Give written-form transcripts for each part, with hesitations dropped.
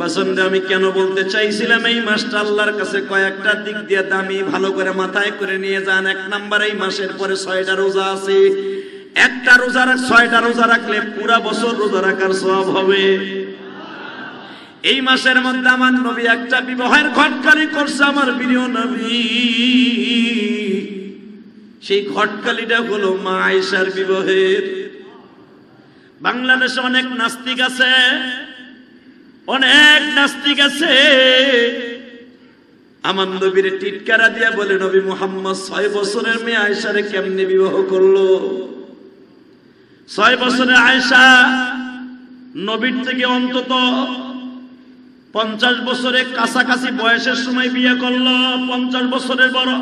বাসন্দে আমি কেন বলতে চাইছিলাম, এই মাসটা আল্লাহর কাছে কয়েকটা দিক দিয়ে দামি, ভালো করে মাথায় করে নিয়ে যান। এক নাম্বার, এই মাসের পরে 6টা রোজা আছে। একটা রোজা 6টা রোজা রাখলে পুরা বছর রোজা রাখার সওয়াব হবে। এই মাসের মধ্যে আমার নবী একটা বিবাহের ঘটকালি করছে, আমার প্রিয় নবী। সেই ঘটকালিটা হলো মা আয়েশার বিবাহের। বাংলাদেশে অনেক নাস্তিক আছে, অনেক নাস্তিক আছে। আমার নবীরে টিটকারা দিয়া বলে, নবী মুহাম্মদ 6 বছরের মেয়ে আয়েশারে কেমনে বিবাহ করলো? 6 বছরের আয়েশা নবীর থেকে অন্তত 50 বছরের কাছাকাছি বয়সের সময় বিয়ে করলো, 50 বছরের বড়।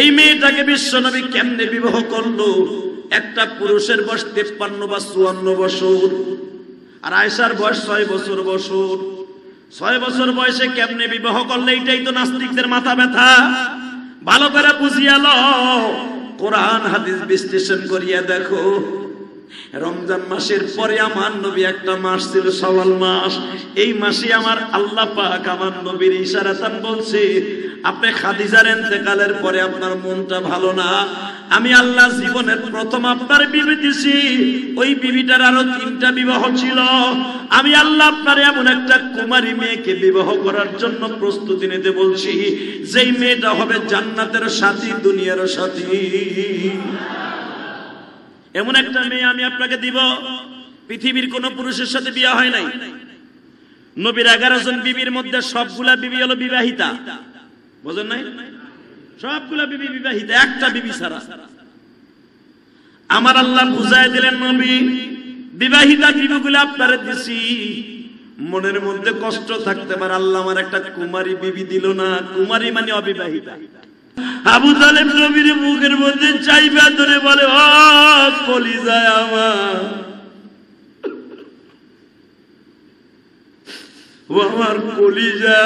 এই মেয়েটাকে বিশ্ব নবী কেমনে বিবাহ করলো? একটা পুরুষের বয়স 53 বা 54 বছর, আর আয়েশার বয়স 6 বছর। 6 বছর বয়সে কেমনে বিবাহ করলে? এটাই তো নাস্তিকদের মাথা ব্যথা। ভালো করে বুঝিয়া লও, কোরআন হাদিস বিশ্লেষণ করিয়া দেখো। রমজান মাসের পরে আমার নবী একটা মাস ছিল শাওয়াল মাস। এই মাসে আমার আল্লাহ পাক আমার নবীর ইশারাতান বলছে, আপনি খাদিজার ইন্তেকালের পরে আপনার মনটা ভালো না, আমি আল্লাহ জীবনের প্রথম আপনার বিবি দিছি, ওই বিবিটার আরো 3টা বিবাহ ছিল। আমি আল্লাহ আপনার এমন একটা কুমারী মেয়েকে বিবাহ করার জন্য প্রস্তুতি নিতে বলছি, যেই মেয়েটা হবে জান্নাতের সাথী, দুনিয়ারও সাথী। এমন একটা মেয়ে আমি আপনাকে দিব। পৃথিবীর কোন পুরুষের সাথে বিয়ে হয় নাই। নবীর 11 জন বিবির মধ্যে সবগুলা বিবি হলো বিবাহিতা। বুঝেন নাই? সবগুলা বিবি বিবাহিতা, একটা বিবি ছাড়া। আমার আল্লাহ বুঝায় দিলেন, নবী বিবাহিতা বিবিগুলো আপনারে দিছি। মনের মধ্যে কষ্ট থাকতে পারে, আল্লাহ আমার একটা কুমারী বিবি দিল না। কুমারী মানে অবিবাহিতা। আবু তালেব নবীর মুখের মধ্যে চাইবা ধরে বলে, ও কলিজায় আমার, ও আমার কলিজা,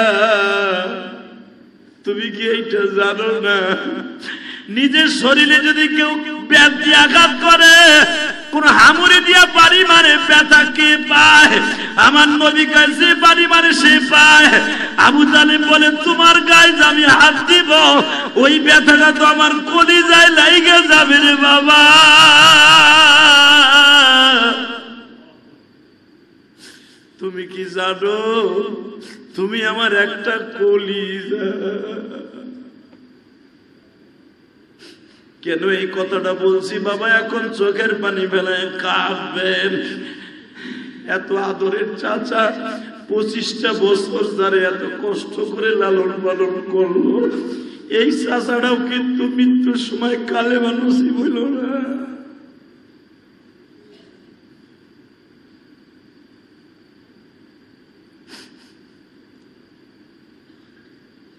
তুমি কি এইটা জানো না, নিজের শরীরে যদি কেউ ব্যাধি আঘাত করে, কোন হামুড়ি দিয়া বাড়ি মারে, ব্যথা কে পায়? আমার নবী কয়, যে বাড়ি মারে সে পায়। আবু তালেব বলে, তোমার গায়ে আমি হাত দিব, ওই ব্যথাটা তো আমার কলিজায় লাগা যাবে রে বাবা। তুমি কি জানো, তুমি আমার একটা কলিজা। কেন এই কথাটা বলছি বাবা? এখন চোখের পানি ফেলায় কাঁদবেন। এত আদরের চাচা 25টা বছর ধরে এত কষ্ট করে লালন পালন করলো, এই চাচাটাও কিন্তু মৃত্যুর সময় কালে মানুষই বইল না।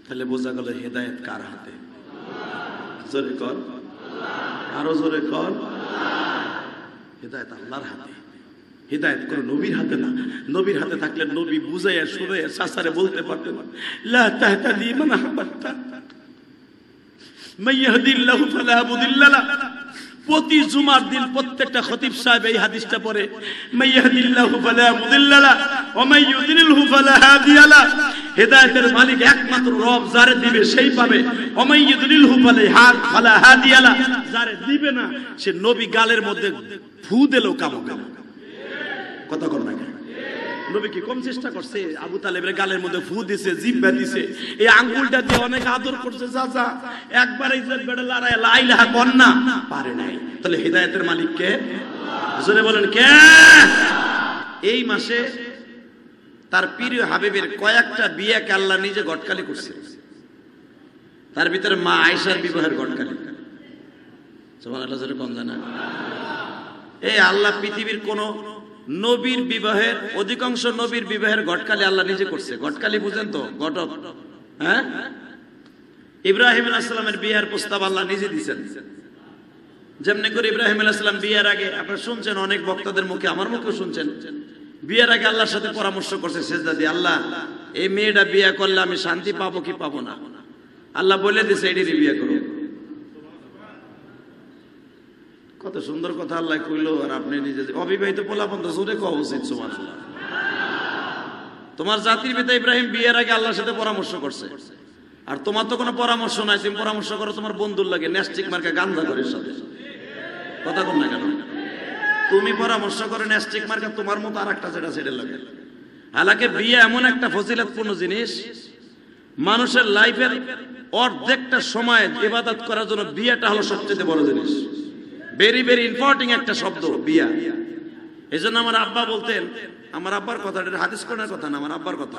তাহলে বোঝা গেল হেদায়েত কার হাতে। জোরে কর, আরো জোরে কর। হেদায়েত আল্লাহর হাতে, হেদায়েত কোন নবীর হাতে না। নবীর হাতে থাকলে নবী বুঝাইয়া শুনাইয়া শাসারে বলতে পারতেন, লা তাহতাদি মান আহবাবতা মান ইয়াহদিল্লাহু ফালা মুদিল্লা লা। প্রতি জুমার দিন প্রত্যেকটা খতিব সাহেব এই হাদিসটা পড়ে, মান ইয়াহদিল্লাহু ফালা মুদিল্লা লা ওয়া মান ইউদিল্লহু ফালা হাদিয়া লা। হেদায়েতের মালিক একমাত্র রব, যারে দিবে সেই পাবে। ওমাইয়ুদলিলহু ফালাহাদ ফালা হাদিয়ালা, যারে দিবে না সে। নবী গালের মধ্যে ফু দিলো কামো কামো, কথা কর না কেন? নবী কি কম চেষ্টা করছে? আবু তালেবের গালের মধ্যে ফু দিছে, জিব্বা দিছে, এই আঙ্গুলটা দিয়ে অনেক আদর করছে চাচা। একবার এই জিব্বাটা লড়ায় লাইলাহা কন্না পারে নাই। তাহলে হেদায়েতের মালিক কে? জোরে বলেন কে? এই মাসে তার প্রিয় হাবিবের কয়েকটা বিয়েকে আল্লাহ নিজে ঘটকালি করছে। তার ভিতরে মা আয়েশার বিবাহের ঘটকালি। এই আল্লাহ পৃথিবীর কোন নবীর বিবাহের, অধিকাংশ নবীর বিবাহের ঘটকালি আল্লাহ নিজে করছে। ঘটকালি বুঝেন তো? ঘটক, হ্যাঁ। ইব্রাহিম আলাইহিস সালামের বিয়ের প্রস্তাব আল্লাহ নিজে দিয়েছেন। যেমনি করে ইব্রাহিম আলাইহিস সালাম বিয়ের আগে, আপনারা শুনছেন অনেক বক্তাদের মুখে, আমার মুখেও শুনছেন, বিয়ের আগে আল্লাহর সাথে পরামর্শ করছে সেজদা দিয়ে, আল্লাহ এই মেয়েটা বিয়ে করলে আমি শান্তি পাবো কি পাবো না? আল্লাহ বলে দিছে, এটিরই বিয়ে করো। কত সুন্দর কথা আল্লাহ কইলো, আর আপনি নিজে অবিবাহিত পোলাপান তো জোরে কওয়া উচিত। সুবহানাল্লাহ। তোমার জাতির পিতা ইব্রাহিম বিয়ের আগে আল্লাহর সাথে পরামর্শ করছে, আর তোমার তো কোনো পরামর্শ নাই। তুমি পরামর্শ করো তোমার বন্ধুর লাগে ন্যাস্টিক মার্কা গান্ধা ঘরের সাথে, কথা বল না কেন? তুমি পরামর্শ করো ন্যাস্টিক মার্কা তোমার মতো আর একটা যেটা সেটা লাগে। হালাকে বিয়ে এমন একটা ফজিলতপূর্ণ জিনিস, মানুষের লাইফের অর্ধেকটা সময় ইবাদত করার জন্য বিয়েটা হলো সবচেয়ে বড় জিনিস। ভেরি ভেরি ইম্পর্টেন্ট একটা শব্দ বিয়া। এই জন্য আমার আব্বা বলতেন, আমার আব্বার কথা, এটা হাদিস কোরআনের কথা না, আমার আব্বার কথা,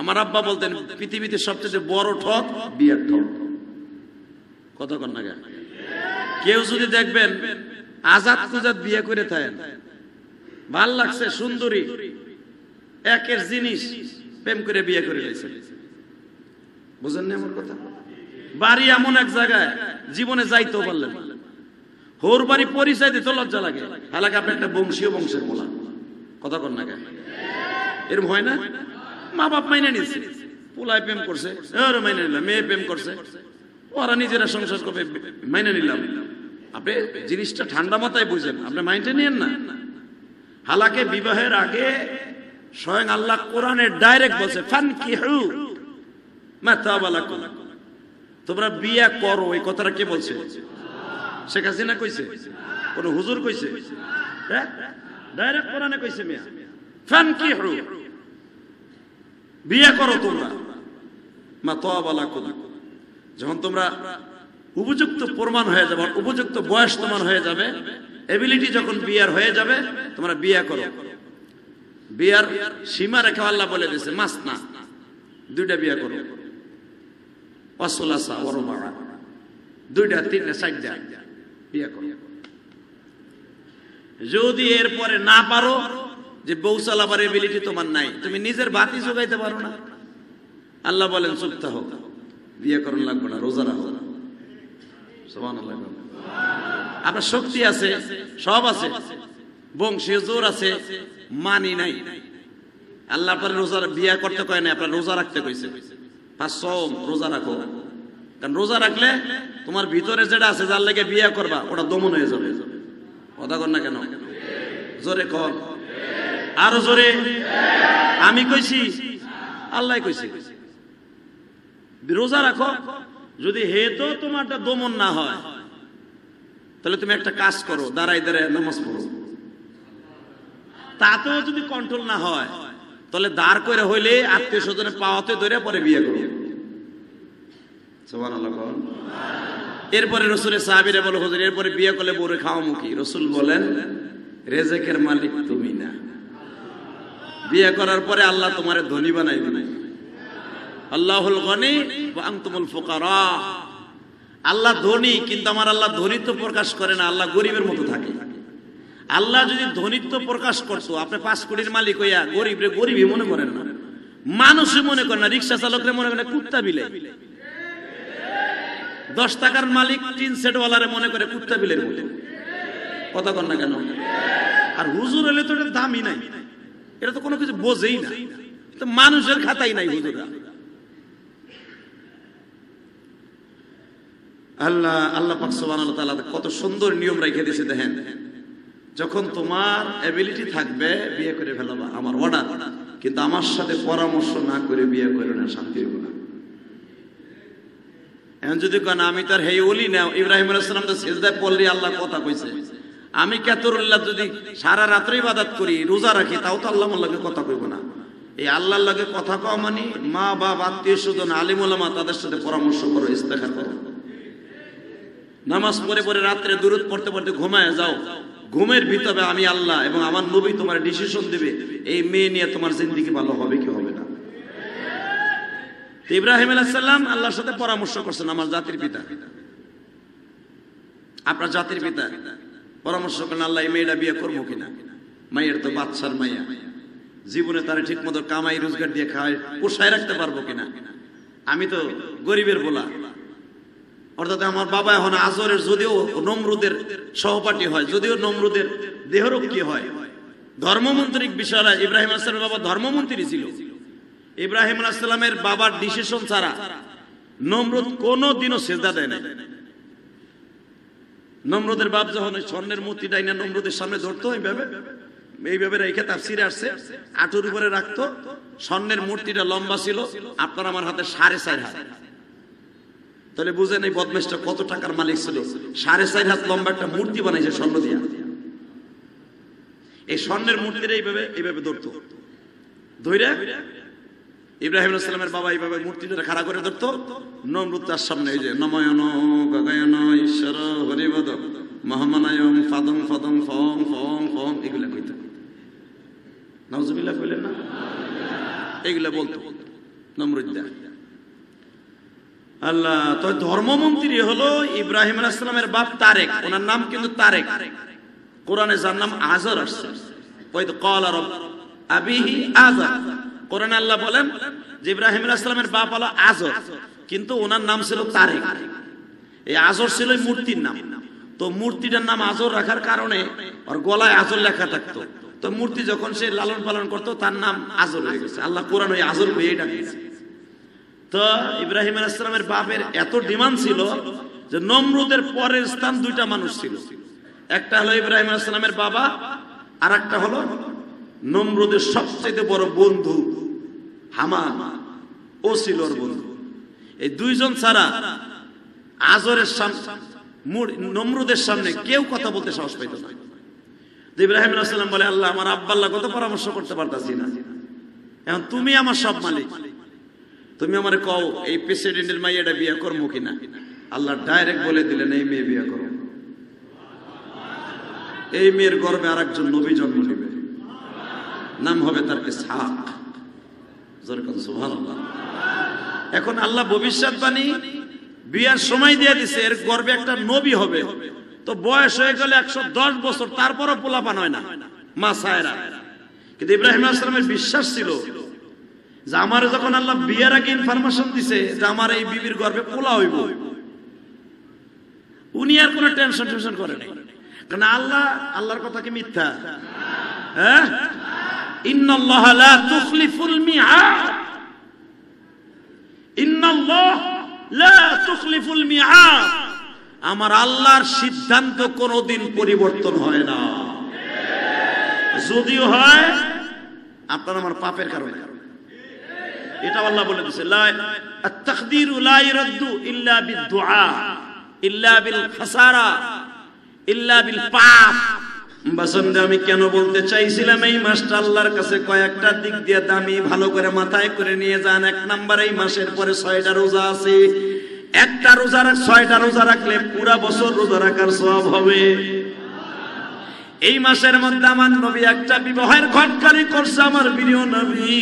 আমার আব্বা বলতেন পৃথিবীতে সবচেয়ে বড় ঠক বিয়ের ঠক, কথা কন না কেন? কেউ যদি দেখবেন আজাদ কুজাদ বিয়ে করে থাকেন, ভাল লাগছে সুন্দরী একের জিনিস, প্রেম করে বিয়ে করে নিয়েছে, বুঝেন না আমার কথা? বাড়ি এমন এক জায়গায় জীবনে যাইতেও পারলেন, হোর বাড়ি পরিচয় দিতে লজ্জা লাগে, হালাকে আপনি একটা বংশীয় বংশের বলা, কথা কন না কেন? এরকম হয় না? মা বাপ মাইনে নিচ্ছে, পোলায় প্রেম করছে, মাইনে নিলাম, মেয়ে প্রেম করছে, ওরা নিজেরা সংসার করবে, মাইনে নিলাম। আপনি জিনিসটা ঠান্ডা মাথায় বুঝেন, আপনি মাইন্ডে নিয়েন না। হালাকে বিবাহের আগে স্বয়ং আল্লাহ কোরআনে ডাইরেক্ট বলছে ফানকিহু মা তাবা লাকুম, তোমরা বিয়ে করো। এই কথাটা কে বলছে? শেখ হাসিনা কইছে? কোন হুজুর কইছে? হ্যাঁ, ডাইরেক্ট কোরআনে কইছে মিয়া ফানকিহু, বিয়ে করো তোমরা। মা তাবা লাকুম, যখন তোমরা উপযুক্ত প্রমাণ হয়ে যাবে, উপযুক্ত বয়স তোমার হয়ে যাবে, এবিলিটি যখন বিয়ার হয়ে যাবে, তোমরা বিয়ে করো। বিয়ার সীমা রেখে আল্লাহ বলে দিয়েছে মাসনা, দুইটা বিয়ে করো, ওয়াসলাসা ওয়া রুবা', দুইটা তিনটা চারটা বিয়ে করো। যদি এরপরে না পারো, যে বউ চালাবার এবিলিটি তোমার নাই, তুমি নিজের বাতি জোগাইতে পারো না, আল্লাহ বলেন চুপ থাকো, বিয়ে করুন লাগবে না, রোজা রাখো। সুবহানাল্লাহ, আপনার শক্তি আছে, সব আছে, বংশীয় জোর আছে, মানি নাই। আল্লাহ আপনার রোজা বিয়ে করতে কয় না, আপনার রোজা রাখতে কইছে, রোজা রাখো। কারণ রোজা রাখলে তোমার ভিতরে যেটা আছে, যার লেগে বিয়ে করবা, ওটা দমন হয়ে যাবে। কথা কর না কেন? জোরে কর, আরো জোরে। আমি কইছি? আল্লাহ কইছে রোজা রাখো। যদি হেতু তোমারটা দমন না হয়, তাহলে তুমি একটা কাজ করো, দাঁড়াই দাঁড়াই নামাজ পড়ো। তাতেও যদি কন্ট্রোল না হয়, তাহলে দাঁড় করে হইলে আত্মীয় স্বজনে পাওয়াতে ধরে পরে বিয়ে করো। সুবহানাল্লাহ। এরপরে রাসূলের সাহাবীরা বলে, হুজুর এরপরে বিয়ে করলে বউরে খাওয়ামু কি? রাসূল বলেন রেজেকের মালিক তুমি না, বিয়ে করার পরে আল্লাহ তোমারে ধনী বানাই দিবেন। আল্লাহুল গনি ওয়া আনতুমুল ফুকারা। আল্লাহ ধনী, কিন্তু আমার আল্লাহ ধনীত্ব প্রকাশ করে না, আল্লাহ গরিবের মতো থাকে। আল্লাহ যদি ধনীত্ব প্রকাশ করতো, আপনি 5 কোটির মালিক হইয়া গরিবরে গরিবই মনে করেন না, মানুষই মনে করেন না, রিক্সা চালকরে মনে করেন কুত্তা বিলে, 10 টাকার মালিক টিন সেটওয়ালারে মনে করে কুত্তা বিলের মতো। কথা কন না কেন? আর হুজুর হলে তো এটার দামই নাই, এটা তো কোনো কিছু বোঝেই না, তো মানুষের খাতাই নাই হুজুরা। আল্লাহ পাক সুবহানাহু ওয়া তাআলা কত সুন্দর নিয়ম রেখে দিয়েছে। দেখেন, যখন তোমার এবিলিটি থাকবে বিয়ে করে ফেলবা, আমার অর্ডার, কিন্তু আমার সাথে পরামর্শ না করে বিয়ে করো না, শান্তির গুণা। এখন যদি কেন আমি তার হে ওলি না, ইব্রাহিম আলাইহিস সালাম তো সিজদায় পড়লি আল্লাহ কথা কইছে। আমি কাতুরুল্লাহ যদি সারা রাত্রি ইবাদত করি, রোজা রাখি, তাও তো আল্লাহ আমার লগে কথা কইব না। এই আল্লাহর লগে কথা কওয়া মানে মা বাবা, আত্মীয় স্বজন, আলিম ওলামা, তাদের সাথে পরামর্শ করো, ইস্তেখার করো, নামাজ পড়ে পড়ে রাত্রে দুরূদ পড়তে পড়তে ঘুমায় যাও। ঘুমের ভিতরে আমি আল্লাহ এবং আমার নবী তোমার ডিসিশন দেবে, এই মেয়ে নিয়ে তোমার জিন্দেগি ভালো হবে কি হবে না। ইব্রাহিম আলাইহিস সালাম আল্লাহর সাথে পরামর্শ করছেন, আমার জাতির পিতা, আপনার জাতির পিতা পরামর্শ করেন আল্লাহ এই মেয়েটা বিয়ে করবো কিনা। মায়ের তো বাচ্চার মাইয়া, জীবনে তারা ঠিক মতো কামাই রোজগার দিয়ে খাওয়ায় পোষায় রাখতে পারবো কিনা। আমি তো গরিবের বলা, অর্থাৎ আমার বাবা এখন আজরের, যদিও নমরুদের সহপাঠী হয়, যদিও নমরুদের দেহরক্ষী হয়, ধর্মমন্ত্রিক বিষয়। ইব্রাহিম আলাইহিস সালামের বাবা ধর্মমন্ত্রী ছিল। ইব্রাহিম আলাইহিস সালামের বাবার ডিসিশন ছাড়া নমরুদ কোনোদিনও সিজদা দেয় না। নমরুদের বাপ যখন স্বর্ণের মূর্তি ডাইনা নমরুদের সামনে ধরতো, এইভাবে এইভাবে রেখে তাফসিরে আসছে, হাঁটুর উপরে রাখতো, স্বর্ণের মূর্তিটা লম্বা ছিল আপনার আমার হাতে 4.5 হাত। তাহলে বুঝেন এই বদমেশটা কত টাকার মালিক ছিল। 4.5 হাত লম্বা একটা মূর্তি বানাইছে স্বর্ণ দিয়া। এই স্বর্ণের মূর্তিটা এইভাবে এইভাবে ধরত, ধরে ইব্রাহিম আলাইহিস সালামের বাবা এইভাবে মূর্তিটা খাড়া করে ধরতো। নমরূদ তার সামনে এই যে নময়ন গগয়ন ঈশ্বর হরিবদ মহামানায়ম ফাদং ফাদং ফং ফং ফং এগুলা কইতো। নাউজুবিল্লাহ কইলেন না, এগুলা বলতো নমরূদ। আল্লাহ তো ধর্মমন্ত্রী হলো ইব্রাহিম আলাইহিস সালামের বাপ তারেক, ওনার নাম কিন্তু তারেক। কোরআনে যার নাম আজর আসছে, হয়তো কল আর আবিহি আজর। কোরআনে আল্লাহ বলেন যে ইব্রাহিম আলাইহিস সালামের বাপ হলো আজর, কিন্তু ওনার নাম ছিল তারেক। এই আজর ছিল মূর্তির নাম। তো মূর্তিটার নাম আজর রাখার কারণে ওর গলায় আজর লেখা থাকতো। তো মূর্তি যখন সে লালন পালন করতো তার নাম আজর হয়ে গেছে। আল্লাহ কোরআন ওই আজর হয়ে ডাকিয়েছে। তো ইব্রাহিম আলাইহিস সালামের বাপের এত ডিমান্ড ছিল যে নমরুদের পরের স্থান দুইটা মানুষ ছিল, একটা হলো ইব্রাহিম আলাইহিস সালামের বাবা, আর একটা হলো নমরুদের সবচেয়ে বড় বন্ধু হামান, ও ছিল ওর বন্ধু। এই দুইজন ছাড়া আজরের নমরুদের সামনে কেউ কথা বলতে সাহস পাইত না। ইব্রাহিম আলাইহিস সালাম বলে, আল্লাহ আমার আব্বাল্লাহ কত পরামর্শ করতে পারতাছি না, এখন তুমি আমার সব মালিক, তুমি আমারে কও এই প্রেসিডেন্টের মাইয়াটা বিয়ে করবো কিনা। আল্লাহ ডাইরেক্ট বলে দিলেন এই মেয়ে বিয়ে করো, এই মেয়ের গর্ভে আর একজন নবী জন্ম নেবে, নাম হবে তার ইসহাক। সুবহানাল্লাহ। এখন আল্লাহ ভবিষ্যৎবাণী বিয়ের সময় দিয়ে দিছে, এর গর্ভে একটা নবী হবে। তো বয়স হয়ে গেলে 110 বছর, তারপরও পোলাপান হয় না মা সায়রা। কিন্তু ইব্রাহিম আলাইহিস সালামের বিশ্বাস ছিল যে আমার যখন আল্লাহ বিয়ের আগে ইনফরমেশন দিছে যে আমার এই বিবির গর্ভে পোলা হইব, উনি আর কোনো টেনশন টেনশন করে নাই। কারণ আল্লাহর কথা কি মিথ্যা? হ্যাঁ, ইন্নাল্লাহা লা তুখলিফুল মিআদ, ইন্নাল্লাহ লা তুখলিফুল মিআদ। আমার আল্লাহর সিদ্ধান্ত কোনোদিন পরিবর্তন হয় না, যদিও হয় আপনার আমার পাপের কারণে। এটা আল্লাহ বলে দিয়েছে, লা আত-তাকদীরু লা ইরাদ্দু ইল্লা বিদ-দুআ ইল্লা বিল খাসারা ইল্লা বিল পাপ। বাসন্দে আমি কেন বলতে চাইছিলাম, এই মাসটা আল্লাহর কাছে কয়েকটা দিক দিয়ে দামি, ভালো করে মাথায় করে নিয়ে যান। 1 নাম্বার, এই মাসের পরে 6টা রোজা আছে। 1টা রোজা 6টা রোজা রাখলে পুরা বছর রোজা রাখার সওয়াব হবে। এই মাসের মধ্যে আমার নবী একটা বিবাহের ঘটকালি করছে, আমার প্রিয় নবী।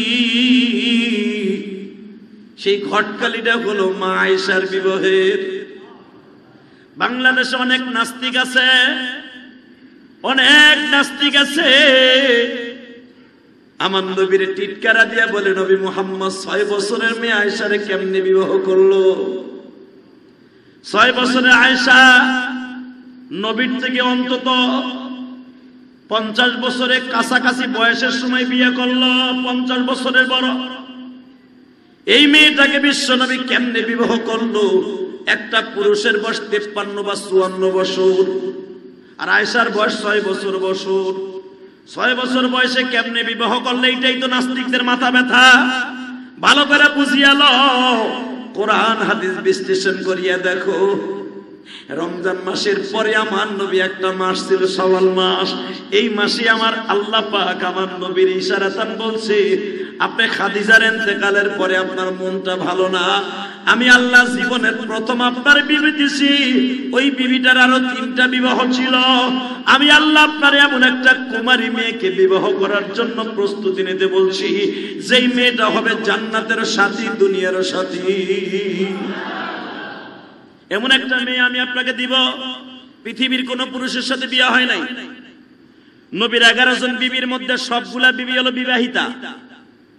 সেই ঘটকালিটা হলো মা আয়েশার বিবাহের। বাংলাদেশে অনেক নাস্তিক আছে, অনেক নাস্তিক আছে। আমার নবীর টিটকারা দিয়া বলে, নবী মুহাম্মদ 6 বছরের মেয়ে আয়েশারে কেমনে বিবাহ করলো? 6 বছরের আয়েশা নবীর থেকে অন্তত 50 বছরের কাছাকাছি বয়সের সময় বিয়ে করলো, 50 বছরের বড়। এই মেয়েটাকে বিশ্ব নবী কেমনে বিবাহ করলো? একটা পুরুষের বয়স 53 বা 54 বছর, আর আয়েশার বয়স 6 বছর। 6 বছর বয়সে কেমনে বিবাহ করলে? এটাই তো নাস্তিকদের মাথা ব্যথা। ভালো করে বুঝিয়া লও, কোরআন হাদিস বিশ্লেষণ করিয়া দেখো। রমজান মাসের পরে আমার নবী একটা মাস ছিল শাওয়াল মাস। এই মাসে আমার আল্লাহ পাক আমার নবীর ইশারাতান বলছে, আপনি খাদিজার ইন্তেকালের পরে আপনার মনটা ভালো না, আমি আল্লাহ জীবনের প্রথম আপনার বিবি দিছি, ওই বিবিটার আরো 3টা বিবাহ ছিল। আমি আল্লাহ আপনার এমন একটা কুমারী মেয়েকে বিবাহ করার জন্য প্রস্তুতি নিতে বলছি, যেই মেয়েটা হবে জান্নাতের সাথী, দুনিয়ারও সাথী। এমন একটা মেয়ে আমি আপনাকে দিব, পৃথিবীর কোন পুরুষের সাথে বিয়ে হয় নাই। নবীর 11 জন বিবির মধ্যে সবগুলা বিবি হলো বিবাহিতা।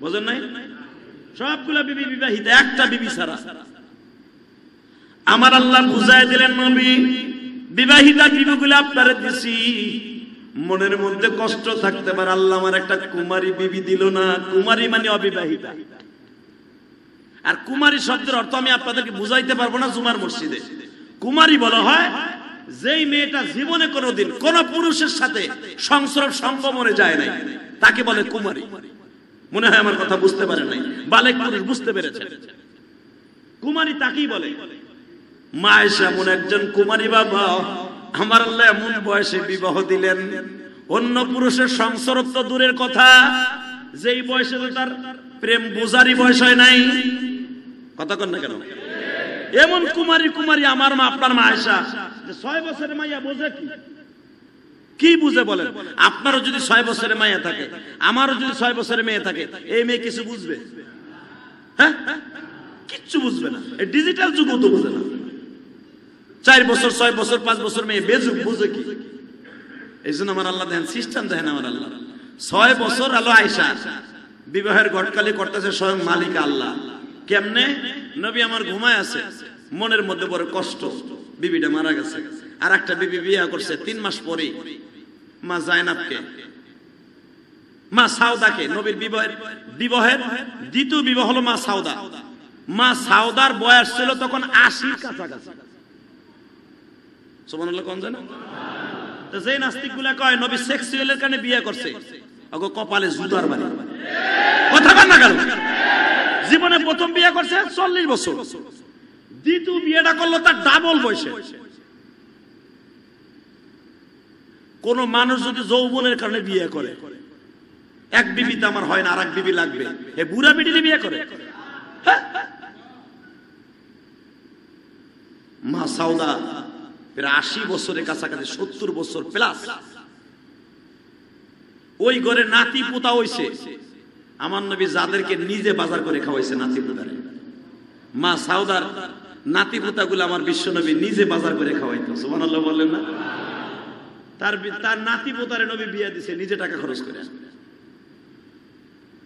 বুঝেন নাই? সবগুলা বিবি বিবাহিতা, একটা বিবি ছাড়া। আমার আল্লাহ বুঝাই দিলেন, নবী বিবাহিতা বিবিগুলো আপনারে দিছি, মনের মধ্যে কষ্ট থাকতে পারে আল্লাহ আমার একটা কুমারী বিবি দিল না। কুমারী মানে অবিবাহিতা। আর কুমারী শব্দের অর্থ আমি আপনাদেরকে বুঝাইতে পারবো না। জুমার মসজিদে কুমারী বলা হয় যেই মেয়েটা জীবনে কোনোদিন কোন পুরুষের সাথে সংসার সম্ভব মনে যায় নাই, তাকে বলে কুমারী। মনে হয় আমার কথা বুঝতে পারে নাই, বালেক পুরুষ বুঝতে পেরেছে। কুমারী তাকেই বলে। মা আয়েশা এমন একজন কুমারী, বাবা আমার আল্লাহ এমন বয়সে বিবাহ দিলেন, অন্য পুরুষের সংসর্গ তো দূরের কথা, যেই বয়সে তার প্রেম বোঝারই বয়স হয় নাই। কথা কন না কেন? এমন কুমারী কুমারী আমার মা, আপনার মা আয়েশা, যে 6 বছরের মাইয়া বোঝে কি? কি বুঝে বলেন? আপনারও যদি 6 বছরের মাইয়া থাকে, আমারও যদি 6 বছরের মেয়ে থাকে, এই মেয়ে কিছু বুঝবে? হ্যাঁ, কিচ্ছু বুঝবে না। এই ডিজিটাল যুগও তো বুঝে না। 4 বছর, 6 বছর, 5 বছর মেয়ে বেজুক, বুঝে কি? এই জন্য আমার আল্লাহ দেখেন সিস্টেম দেখেন। আমার আল্লাহ 6 বছর আলো আয়েশা বিবাহের ঘটকালি করতেছে স্বয়ং মালিক আল্লাহ। কেমনে? নবী আমার ঘুমায় আছে, মনের মধ্যে বড় কষ্ট, বিবিটা মারা গেছে, আর একটা বিবি বিয়ে করছে 3 মাস পরে, মা জায়নাবকে, মা সাউদাকে। নবীর বিবাহের দ্বিতীয় বিবাহ হলো মা সাউদা। মা সাউদার বয়স ছিল তখন 80 কাছাকাছি। সুবহানাল্লাহ কোন জানা? তো যে নাস্তিক গুলা কয় নবী সেক্সুয়ালের কারণে বিয়ে করছে, ওগো কপালে জুতার বাড়ি। কথা বল না কেন? জীবনে প্রথম বিয়ে করছে 40 বছর, দ্বিতীয় বিয়েটা করলো তার ডাবল বয়সে। কোন মানুষ যদি যৌবনের কারণে বিয়ে করে, এক বিবি তো আমার হয় না, আর এক বিবি লাগবে, এ বুড়া বিটিরে বিয়ে করে। মা সাউদা প্রায় 80 বছরের কাছাকাছি, 70 বছর প্লাস। ওই ঘরে নাতি পোতা হইছে, আমার নবী যাদেরকে নিজে বাজার করে খাওয়াইছে নাতি পোতারে। মা সাউদার নাতি পোতা গুলো আমার বিশ্ব নবী নিজে বাজার করে খাওয়াইতো। সুবহানাল্লাহ বলেন না? তার নাতি পোতারে নবী বিয়ে দিছে নিজে টাকা খরচ করে।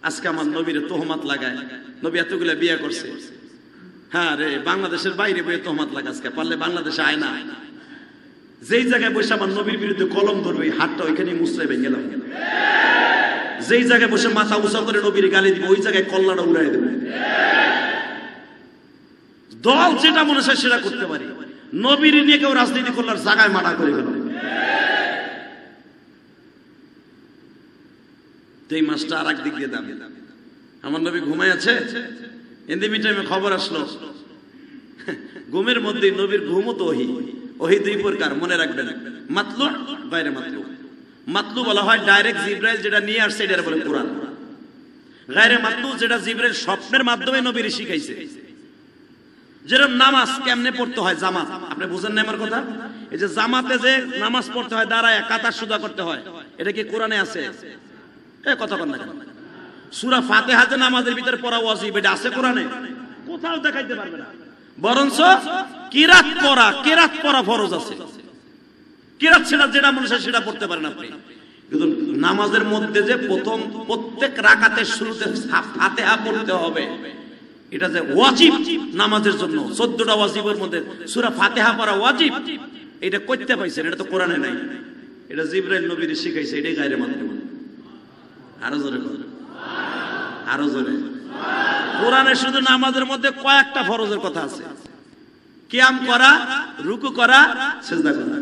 আজকে আমার নবীরে তোহমাত লাগায়, নবী এতগুলো বিয়ে করছে। হ্যাঁ রে, বাংলাদেশের বাইরে বইয়ে তোহমাত লাগা। আজকে পারলে বাংলাদেশে আয় না, যেই জায়গায় বসে আমার নবীর বিরুদ্ধে কলম ধরবে, হাতটা ওইখানে মুছড়ে ভেঙে গেলাম। যেই জায়গায় বসে মাথা উঁচা করে নবীর গালি দিবে, ওই জায়গায় কল্লাটা উড়াই দেবে। দল যেটা মনে হয় সেটা করতে পারি, নবীর নিয়ে কেউ রাজনীতি করলার জায়গায় মারা করে গেল। এই মাছটা আর এক দিক দিয়ে দাবি। আমার নবী ঘুমাই আছে, এমনি টাইমে খবর আসলো। ঘুমের মধ্যে নবীর ঘুমও তো ওহী। ওহী দুই প্রকার মনে রাখবেন, মাতলু বাইরে মাতলু। মাতলু বলা হয় ডাইরেক্ট জিবরাইল যেটা নিয়ে আসছে, এটার বলে কোরআন। গায়রে মাতলু যেটা জিবরাইল স্বপ্নের মাধ্যমে নবীর শিখাইছে, যেরকম নামাজ কেমনে পড়তে হয়, জামাত। আপনি বুঝেন না আমার কথা? এই যে জামাতে যে নামাজ পড়তে হয়, দাঁড়ায় কাতার সুদা করতে হয়, এটা কি কোরআনে আছে? কথা বল না কেন? সূরা ফাতিহা যে নামাজের ভিতরে পড়া ওয়াজিব, এটা আছে কোরআনে? কোথাও দেখাইতে পারবে না। বরঞ্চ কিরাত পড়া ফরজ আছে। কিরাত ছাড়া যেটা মনে হয় সেটা পড়তে পারেন আপনি, কিন্তু নামাজের মধ্যে যে প্রথম প্রত্যেক রাকাতের শুরুতে ফাতিহা পড়তে হবে, এটা যে ওয়াজিব নামাজের জন্য 14টা ওয়াজিবের মধ্যে সূরা ফাতিহা পড়া ওয়াজিব, এটা কইতে পাইছেন? এটা তো কোরআনে নাই, এটা জিবরাইল নবীর শিখাইছে, এটাই গায়রে মাতলু। আরো জোরে, আরো জোরে। কোরআনে শুধু নামাজের মধ্যে কয়েকটা ফরজের কথা আছে, কিয়াম করা, রুকু করা, সিজদা করা,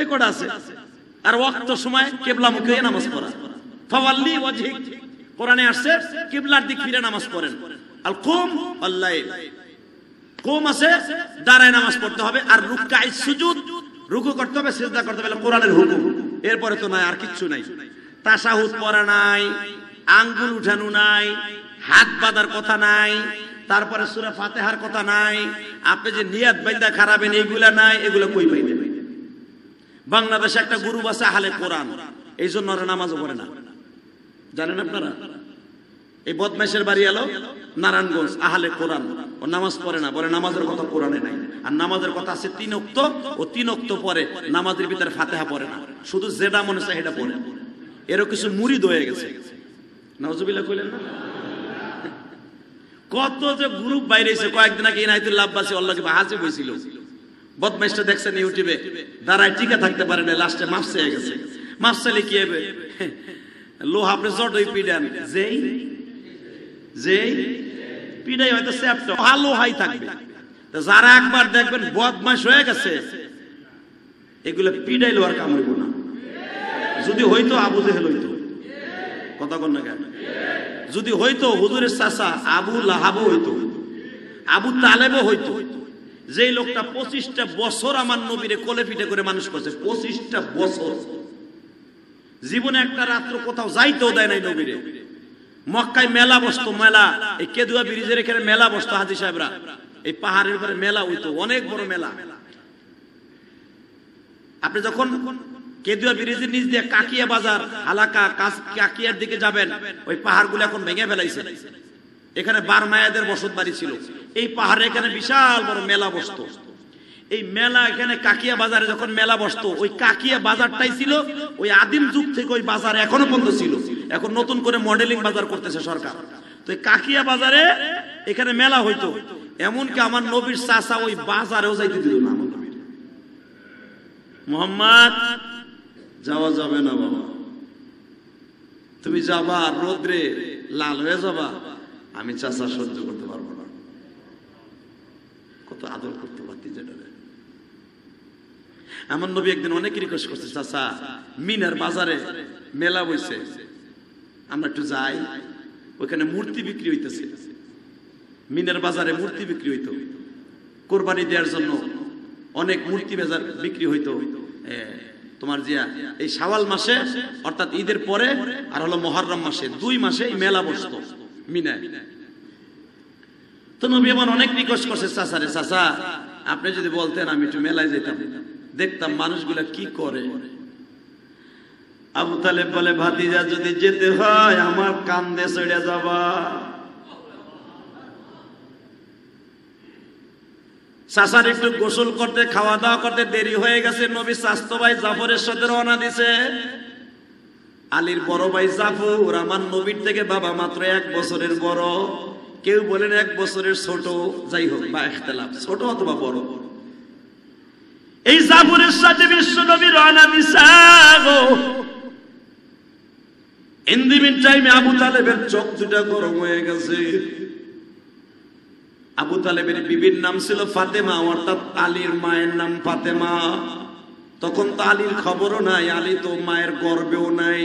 এই কটা আছে। আর ওয়াক্ত সময় কিবলামুখী হয়ে নামাজ পড়া, ফাওয়াল্লি ওয়াজহিক, কোরআনে আসছে কিবলার দিক ফিরে নামাজ পড়েন। আল কুম ওয়াল লাইল, কুম আছে দাঁড়ায় নামাজ পড়তে হবে, আর রুকআই সুজুদ রুকু করতে হবে, সিজদা করতে হবে, কোরআনের হুকুম। এরপরে তো নাই আর কিচ্ছু নাই। তাশাহুদ পড়া নাই, আঙ্গুল উঠানো নাই, হাত বাঁধার কথা নাই, তারপরে সূরা ফাতিহার কথা নাই, আপনি যে নিয়াত বাইন্দা খারাপেন এইগুলা নাই। এগুলো কই পাইবে? বাংলাদেশে একটা গ্রুপ আছে আহলে কোরআন, এই জন্য ওরা নামাজও পড়ে না, জানেন আপনারা? এই বদমাইশের বাড়ি এলো নারায়ণগঞ্জ, আহলে কোরআন, ও নামাজ পড়ে না, বলে নামাজের কথা কোরআনে নাই। আর নামাজের কথা আছে 3 ওয়াক্ত, ও 3 ওয়াক্ত পড়ে, নামাজের ভিতরে ফাতিহা পড়ে না, শুধু যেটা মনে চায় সেটা পড়ে। এরও কিছু মুরিদ হয়ে গেছে, নাউজুবিল্লাহ কইলেন না? কত যে গ্রুপ বাইরে এসে। কয়েকদিন আগে ইনাইতুল আব্বাসী আল্লাহকে হাজির হয়েছিল, বদমাইশটা দেখছেন ইউটিউবে, দাঁড়ায় টিকা থাকতে পারে না, লাস্টে মাফ চেয়ে গেছে। মাফ চাইলে কি হবে? লোহা আপনি জটই পিডান, যেই যেই পিডাই হয়তো চ্যাপ্টা লোহাই থাকবে। যারা একবার দেখবেন বদমাইশ হয়ে গেছে, এগুলো পিডাই লোহার কামড়ে, যদি হইতো আবু জেহেল হইতো। কথা কন না কেন? যদি হইতো হুজুরের চাচা আবু লাহাবও হইতো, আবু তালেবও হইতো। যে লোকটা 25টা বছর আমার নবীরে কোলে পিঠে করে মানুষ করছে, 25টা বছর জীবনে একটা রাত্র কোথাও যাইতেও দেয় নাই নবীরে। মক্কায় মেলা বসতো, মেলা এই কেদুয়া ব্রিজের এখানে মেলা বসতো, হাজি সাহেবরা এই পাহাড়ের উপরে মেলা হইতো, অনেক বড় মেলা। আপনি যখন কেদুয়া ব্রিজের নিচ দিয়ে কাকিয়া বাজার হালাকা কাকিয়ার দিকে যাবেন, ওই পাহাড়গুলো এখন ভেঙে ফেলাইছে। এখানে বারমায়াদের বসত বাড়ি ছিল, এই পাহাড়ে এখানে বিশাল বড় মেলা বসতো। এই মেলা এখানে কাকিয়া বাজারে যখন মেলা বসতো, ওই কাকিয়া বাজারটাই ছিল ওই আদিম যুগ থেকে ওই বাজার এখনো বন্ধ ছিল। এখন নতুন করে মডেলিং বাজার করতেছে সরকার। তো এই কাকিয়া বাজারে এখানে মেলা হইতো, এমনকি আমার নবীর চাচা ওই বাজারেও যাইতে দিল না। মোহাম্মদ, যাওয়া যাবে না বাবা, তুমি যাবা রোদ্রে লাল হয়ে যাবা, আমি চাচা সহ্য করতে পারবো না। কত আদর করতে পারতি যেটা। আমার নবী একদিন অনেক রিকোয়েস্ট করছে, চাচা মিনার বাজারে মেলা বইছে, আমরা একটু যাই, ওইখানে মূর্তি বিক্রি হইতেছে। মিনার বাজারে মূর্তি বিক্রি হইতো, কোরবানি দেওয়ার জন্য অনেক মূর্তি বাজার বিক্রি হইতো। তোমার জিয়া এই শাওয়াল মাসে অর্থাৎ ঈদের পরে আর হলো মুহররম মাসে, দুই মাসে মেলা বসতো মিনায়। তো নবী আমার অনেক রিকোয়েস্ট করছে, চাচারে চাচা আপনি যদি বলতেন আমি একটু মেলায় যেতাম, দেখতাম মানুষগুলা কি করে। আবু তালেব বলে, ভাতিজা যদি যেতে হয় আমার কান্দে চড়ে যাবা। চাচার একটু গোসল করতে খাওয়া দাওয়া করতে দেরি হয়ে গেছে। নবী স্বাস্থ্য ভাই জাফরের সাথে রওনা দিছে। আলীর বড় ভাই জাফর আমার নবীর থেকে বাবা মাত্র 1 বছরের বড়, কেউ বলেন 1 বছরের ছোট, যাই হোক বা ইখতিলাফ, ছোট অথবা বড়। এই জাফরের সাথে বিশ্ব নবী রওনা দিছে। ইন দি মিন টাইমে আবু তালেবের চোখ দুটা গরম হয়ে গেছে। আবু তালেবের বিবির নাম ছিল ফাতেমা, অর্থাৎ আলীর মায়ের নাম ফাতেমা। তখন তো আলীর খবরও নাই, আলী তো মায়ের গর্বেও নাই।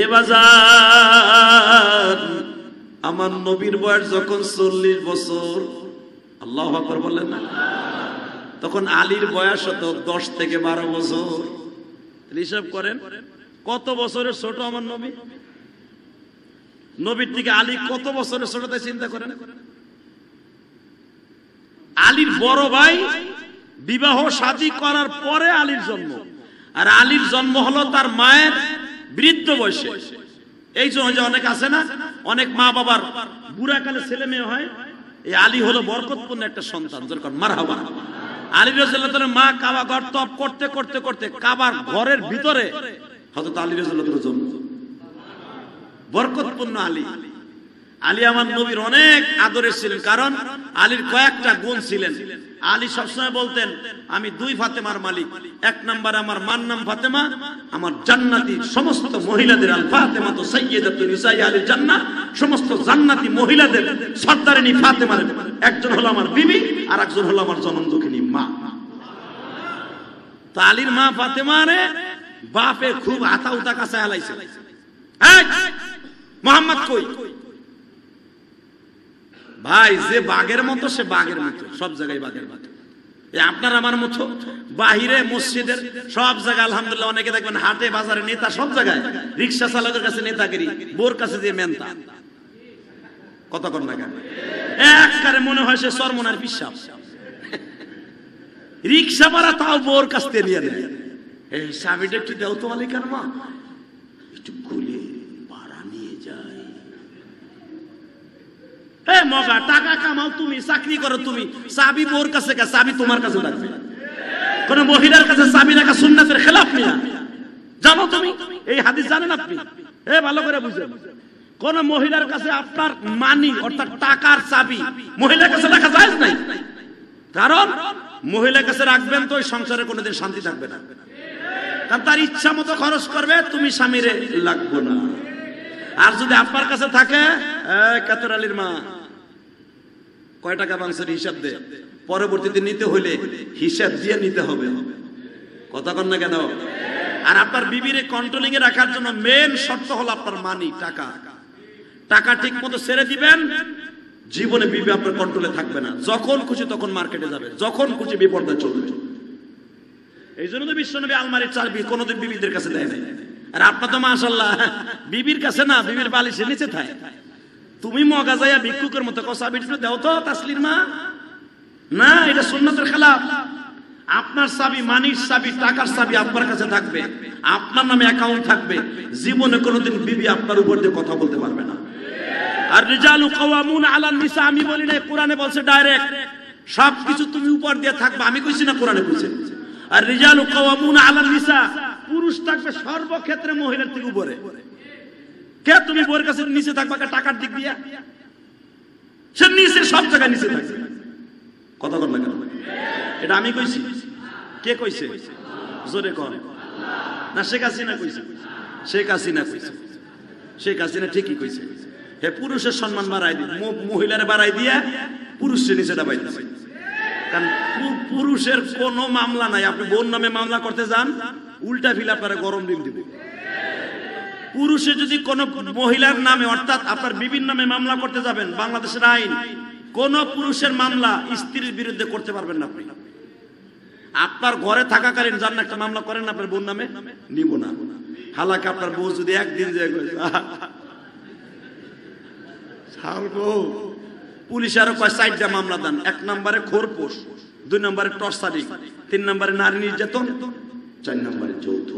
এ বাজার আমার নবীর বয়স যখন 40 বছর, আল্লাহু আকবার বলেন না, তখন আলীর বয়স হতো 10 থেকে 12 বছর। হিসাব করেন কত বছরের ছোট আমার নবী। নবীর থেকে আলী কত বছরের ছোট, তাই চিন্তা করেন। আলীর বড় ভাই বিবাহ শাদী করার পরে আলীর জন্ম, আর আলীর জন্ম হলো তার মায়ের বৃদ্ধ বয়সে। এই যে অনেক আছে না, অনেক মা বাবার বুড়াকালে ছেলে মেয়ে হয়, এই আলী হলো বরকতপূর্ণ একটা সন্তান। যখন মারহাবা আলী রাদিয়াল্লাহু তাআলা মা কাবা ঘর তওয়াফ করতে করতে করতে কাবার ঘরের ভিতরে হযরত আলী রাদিয়াল্লাহু তাআলার জন্ম। বরকতপূর্ণ আলী। আলী আমার নবীর অনেক আদরের ছিলেন, কারণ আলীর কয়েকটা গুণ ছিলেন। আলী সবসময় বলতেন আমি দুই ফাতেমার মালিক। 1 নম্বর আমার মার নাম ফাতেমা, আমার জান্নাতি সমস্ত মহিলাদের আল ফাতেমা তো সাইয়্যিদাতু নিসা আল জান্নাহ, সমস্ত জান্নাতি মহিলাদের সর্দারিনী ফাতেমা। একজন হলো আমার বিবি, আর একজন হলো আমার জনমদুখিনী মা। তা আলীর মা ফাতেমারে বাপে খুব আতাউতা কাছে হালাইছে, এই মোহাম্মদ কই ভাই, যে বাঘের মতো সে বাঘের মতো, সব জায়গায় বাঘের মতো। আপনার আমার মতো বাহিরে মসজিদের সব জায়গায় আলহামদুলিল্লাহ অনেকে দেখবেন হাটে বাজারে নেতা, সব জায়গায় রিক্সা চালকের কাছে নেতাগিরি, বোর কাছে যে মেনতা, কথা কর না কেন, একবারে মনে হয় সে সরমনার বিশ্বাস। রিক্সা ভাড়া তাও বোর কাছ থেকে নিয়ে নেয়, এই স্বামীটা একটু দেও তো মালিকার মা, একটু খুলে ভাড়া নিয়ে যায়। মগা টাকা কামাও তুমি, চাকরি করো তুমি, চাবি বোর কাছে, চাবি তোমার কাছে থাকবে। কোন মহিলার কাছে চাবি রাখা সুন্নাতের খেলাফ নিয়া জানো তুমি, এই হাদিস জানেন আপনি, এ ভালো করে বুঝেন। কোন মহিলার কাছে আপনার মানি অর্থাৎ টাকার চাবি মহিলার কাছে রাখা জায়েজ নাই, কারণ মহিলার কাছে রাখবেন তো ওই সংসারে কোনোদিন শান্তি থাকবে না। কারণ তার ইচ্ছা মতো খরচ করবে, তুমি স্বামীরে লাগবো না। আর যদি আপনার কাছে থাকে, কাতর আলীর মা কয় টাকা মাংসের হিসাব দে, পরবর্তীতে নিতে হইলে হিসাব দিয়ে নিতে হবে, কথা কন না কেন। আর আপনার বিবিরে কন্ট্রোলিং এ রাখার জন্য মেন শর্ত হলো আপনার মানি, টাকা। টাকা ঠিক মতো ছেড়ে দিবেন, জীবনে বিবি আপনার কন্ট্রোলে থাকবে না, যখন খুশি তখন মার্কেটে যাবে, যখন খুশি বিপর্যয় চলবে। এই জন্য তো বিশ্বনবী আলমারির চাবি কোনোদিন বিবিদের কাছে দেয় নাই। আর আপনার তো মাশাআল্লাহ বিবির কাছে না, বিবির বালিশের নিচে থাকে। তুমি মগা যাইয়া ভিক্ষুকের মতো কসাবি দাও তো তাসলির মা, না এটা সুন্নতের খেলাফ। আপনার চাবি, মানির চাবি, টাকার চাবি আপনার কাছে থাকবে, আপনার নামে অ্যাকাউন্ট থাকবে, জীবনে কোনোদিন বিবি আপনার উপর দিয়ে কথা বলতে পারবে না। আর রিজালু কাওয়ামুনা আলান নিসা, আমি বলি না, কোরআনে বলছে ডাইরেক্ট সবকিছু তুমি উপর দিয়ে থাকবে, আমি কইছি না, কোরআনে কইছে। আর রিজালু কাওয়ামুনা আলান নিসা, পুরুষ থাকবে সর্বক্ষেত্রে মহিলার থেকে উপরে। কে তুমি বউর কাছে নিচে থাকবা? টাকার দিক দিয়া সে নিচে, সব জায়গায় নিচে থাকবে। কথা বল না কেন? এটা আমি কইছি? কে কইছে? জোরে কর না। শেখ হাসিনা কইছে? শেখ হাসিনা কইছে? শেখ হাসিনা ঠিকই কইছে। হে পুরুষের সম্মান বাড়াই দিয়ে মহিলার বাড়াই দিয়া পুরুষের নিচে দাবাই দিচ্ছে। কারণ পুরুষের কোনো মামলা নাই, আপনি বোন নামে মামলা করতে যান উল্টা ফিল আপনারা গরম ডিম দিবে। পুরুষে যদি কোনো মহিলার নামে অর্থাৎ আপনার বিবির নামে মামলা করতে যাবেন, বাংলাদেশের আইন কোন পুরুষের মামলা স্ত্রীর বিরুদ্ধে করতে পারবেন না। আপনি আপনার ঘরে থাকাকালীন যান না একটা মামলা করেন আপনার বোন নামে, নিব না। হালাকে আপনার বউ যদি একদিন পুলিশ আরো কয় 4টা মামলা দেন। 1 নম্বরে খোরপোষ, 2 নম্বরে টর্চারিং, 3 নম্বরে নারী নির্যাতন, 4 নম্বরে যৌথ।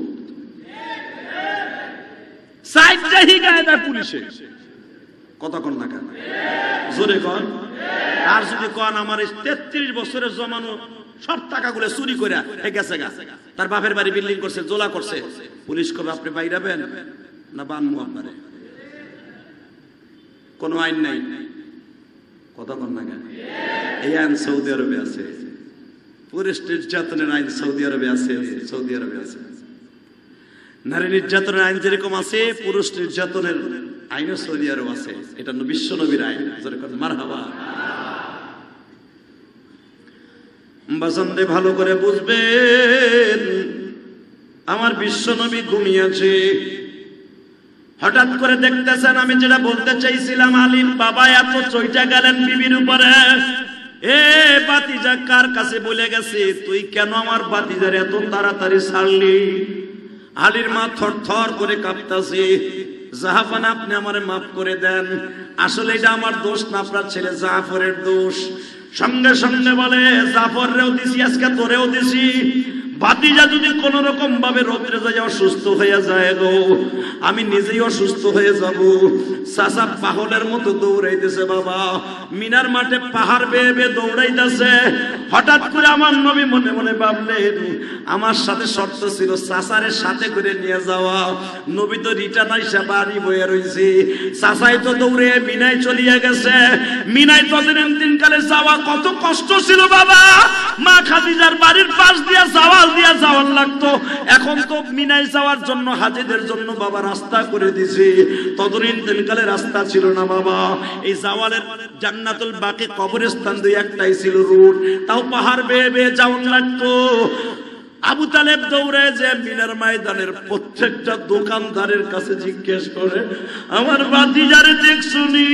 পুলিশে কথা কন না কেন? জোরে কন। আর যদি কন আমার 33 বছরের জমানো সব টাকাগুলো চুরি করে গেছে, তার বাপের বাড়ি বিল্ডিং করছে, জোলা করছে, পুলিশ কবে আপনি বাইরাবেন না বানমু? আপনারে কোনো আইন নাই। কথা কন না কেন? এই আইন সৌদি আরবে আছে, পুলিশ নির্যাতনের আইন সৌদি আরবে আছে। সৌদি আরবে আছে নারী নির্যাতনের আইন যেরকম আছে, পুরুষ নির্যাতনের আইনও সৌদি আরব আছে। এটা বিশ্ব নবীর আইন। মারহাবা। বাসন্দে ভালো করে বুঝবেন, আমার বিশ্ব নবী ঘুমিয়ে আছে। হঠাৎ করে দেখতেছেন আমি যেটা বলতে চাইছিলাম, আলিম বাবা এত চইটা গেলেন বিবির উপরে। এ বাতিজা, কার কাছে বলে গেছে তুই কেন আমার বাতিজার এত তাড়াতাড়ি ছাড়লি? আলীর মা থরথর করে কাঁপতাছে। জাহাফান আপনি আমারে মাফ করে দেন, আসলে এটা আমার দোষ না, আপনার ছেলে জাফরের দোষ। সঙ্গে সঙ্গে বলে জাফরেও দিছি, আজকে তোরেও দিছি। ভাতিজা যদি কোন রকম ভাবে রোদ্রে যায় অসুস্থ হয়ে যায় গো, আমি নিজেই অসুস্থ হয়ে যাব। চাচা পাহলের মতো দৌড়াইতেছে, বাবা মিনার মাঠে পাহাড় বেয়ে বেয়ে দৌড়াইতেছে। হঠাৎ করে আমার নবী মনে মনে ভাবলেন, আমার সাথে শর্ত ছিল চাচারে সাথে করে নিয়ে যাওয়া। নবী তো রিটার্ন আইসা বাড়ি বয়ে রয়েছি, চাচাই তো দৌড়ে মিনায় চলিয়া গেছে। মিনায় তদের দিনকালে যাওয়া কত কষ্ট ছিল বাবা। মা খাদিজার বাড়ির পাশ দিয়ে যাওয়া দিয়া যাওয়ার লাগতো, এখন তো মিনায় যাওয়ার জন্য হাজিদের জন্য বাবা রাস্তা করে দিছে। ততদিন দিনকালে রাস্তা ছিল না বাবা। এই জাওয়ালের জান্নাতুল বাকি কবরস্থান দুই একটাই ছিল রুট, তাও পাহাড় বেয়ে বেয়ে যাওয়ার লাগতো। আবু তালেব দৌড়ে যে মিনার ময়দানের প্রত্যেকটা দোকানদারের কাছে জিজ্ঞেস করে, আমার বাতিজারে দেখছুনি?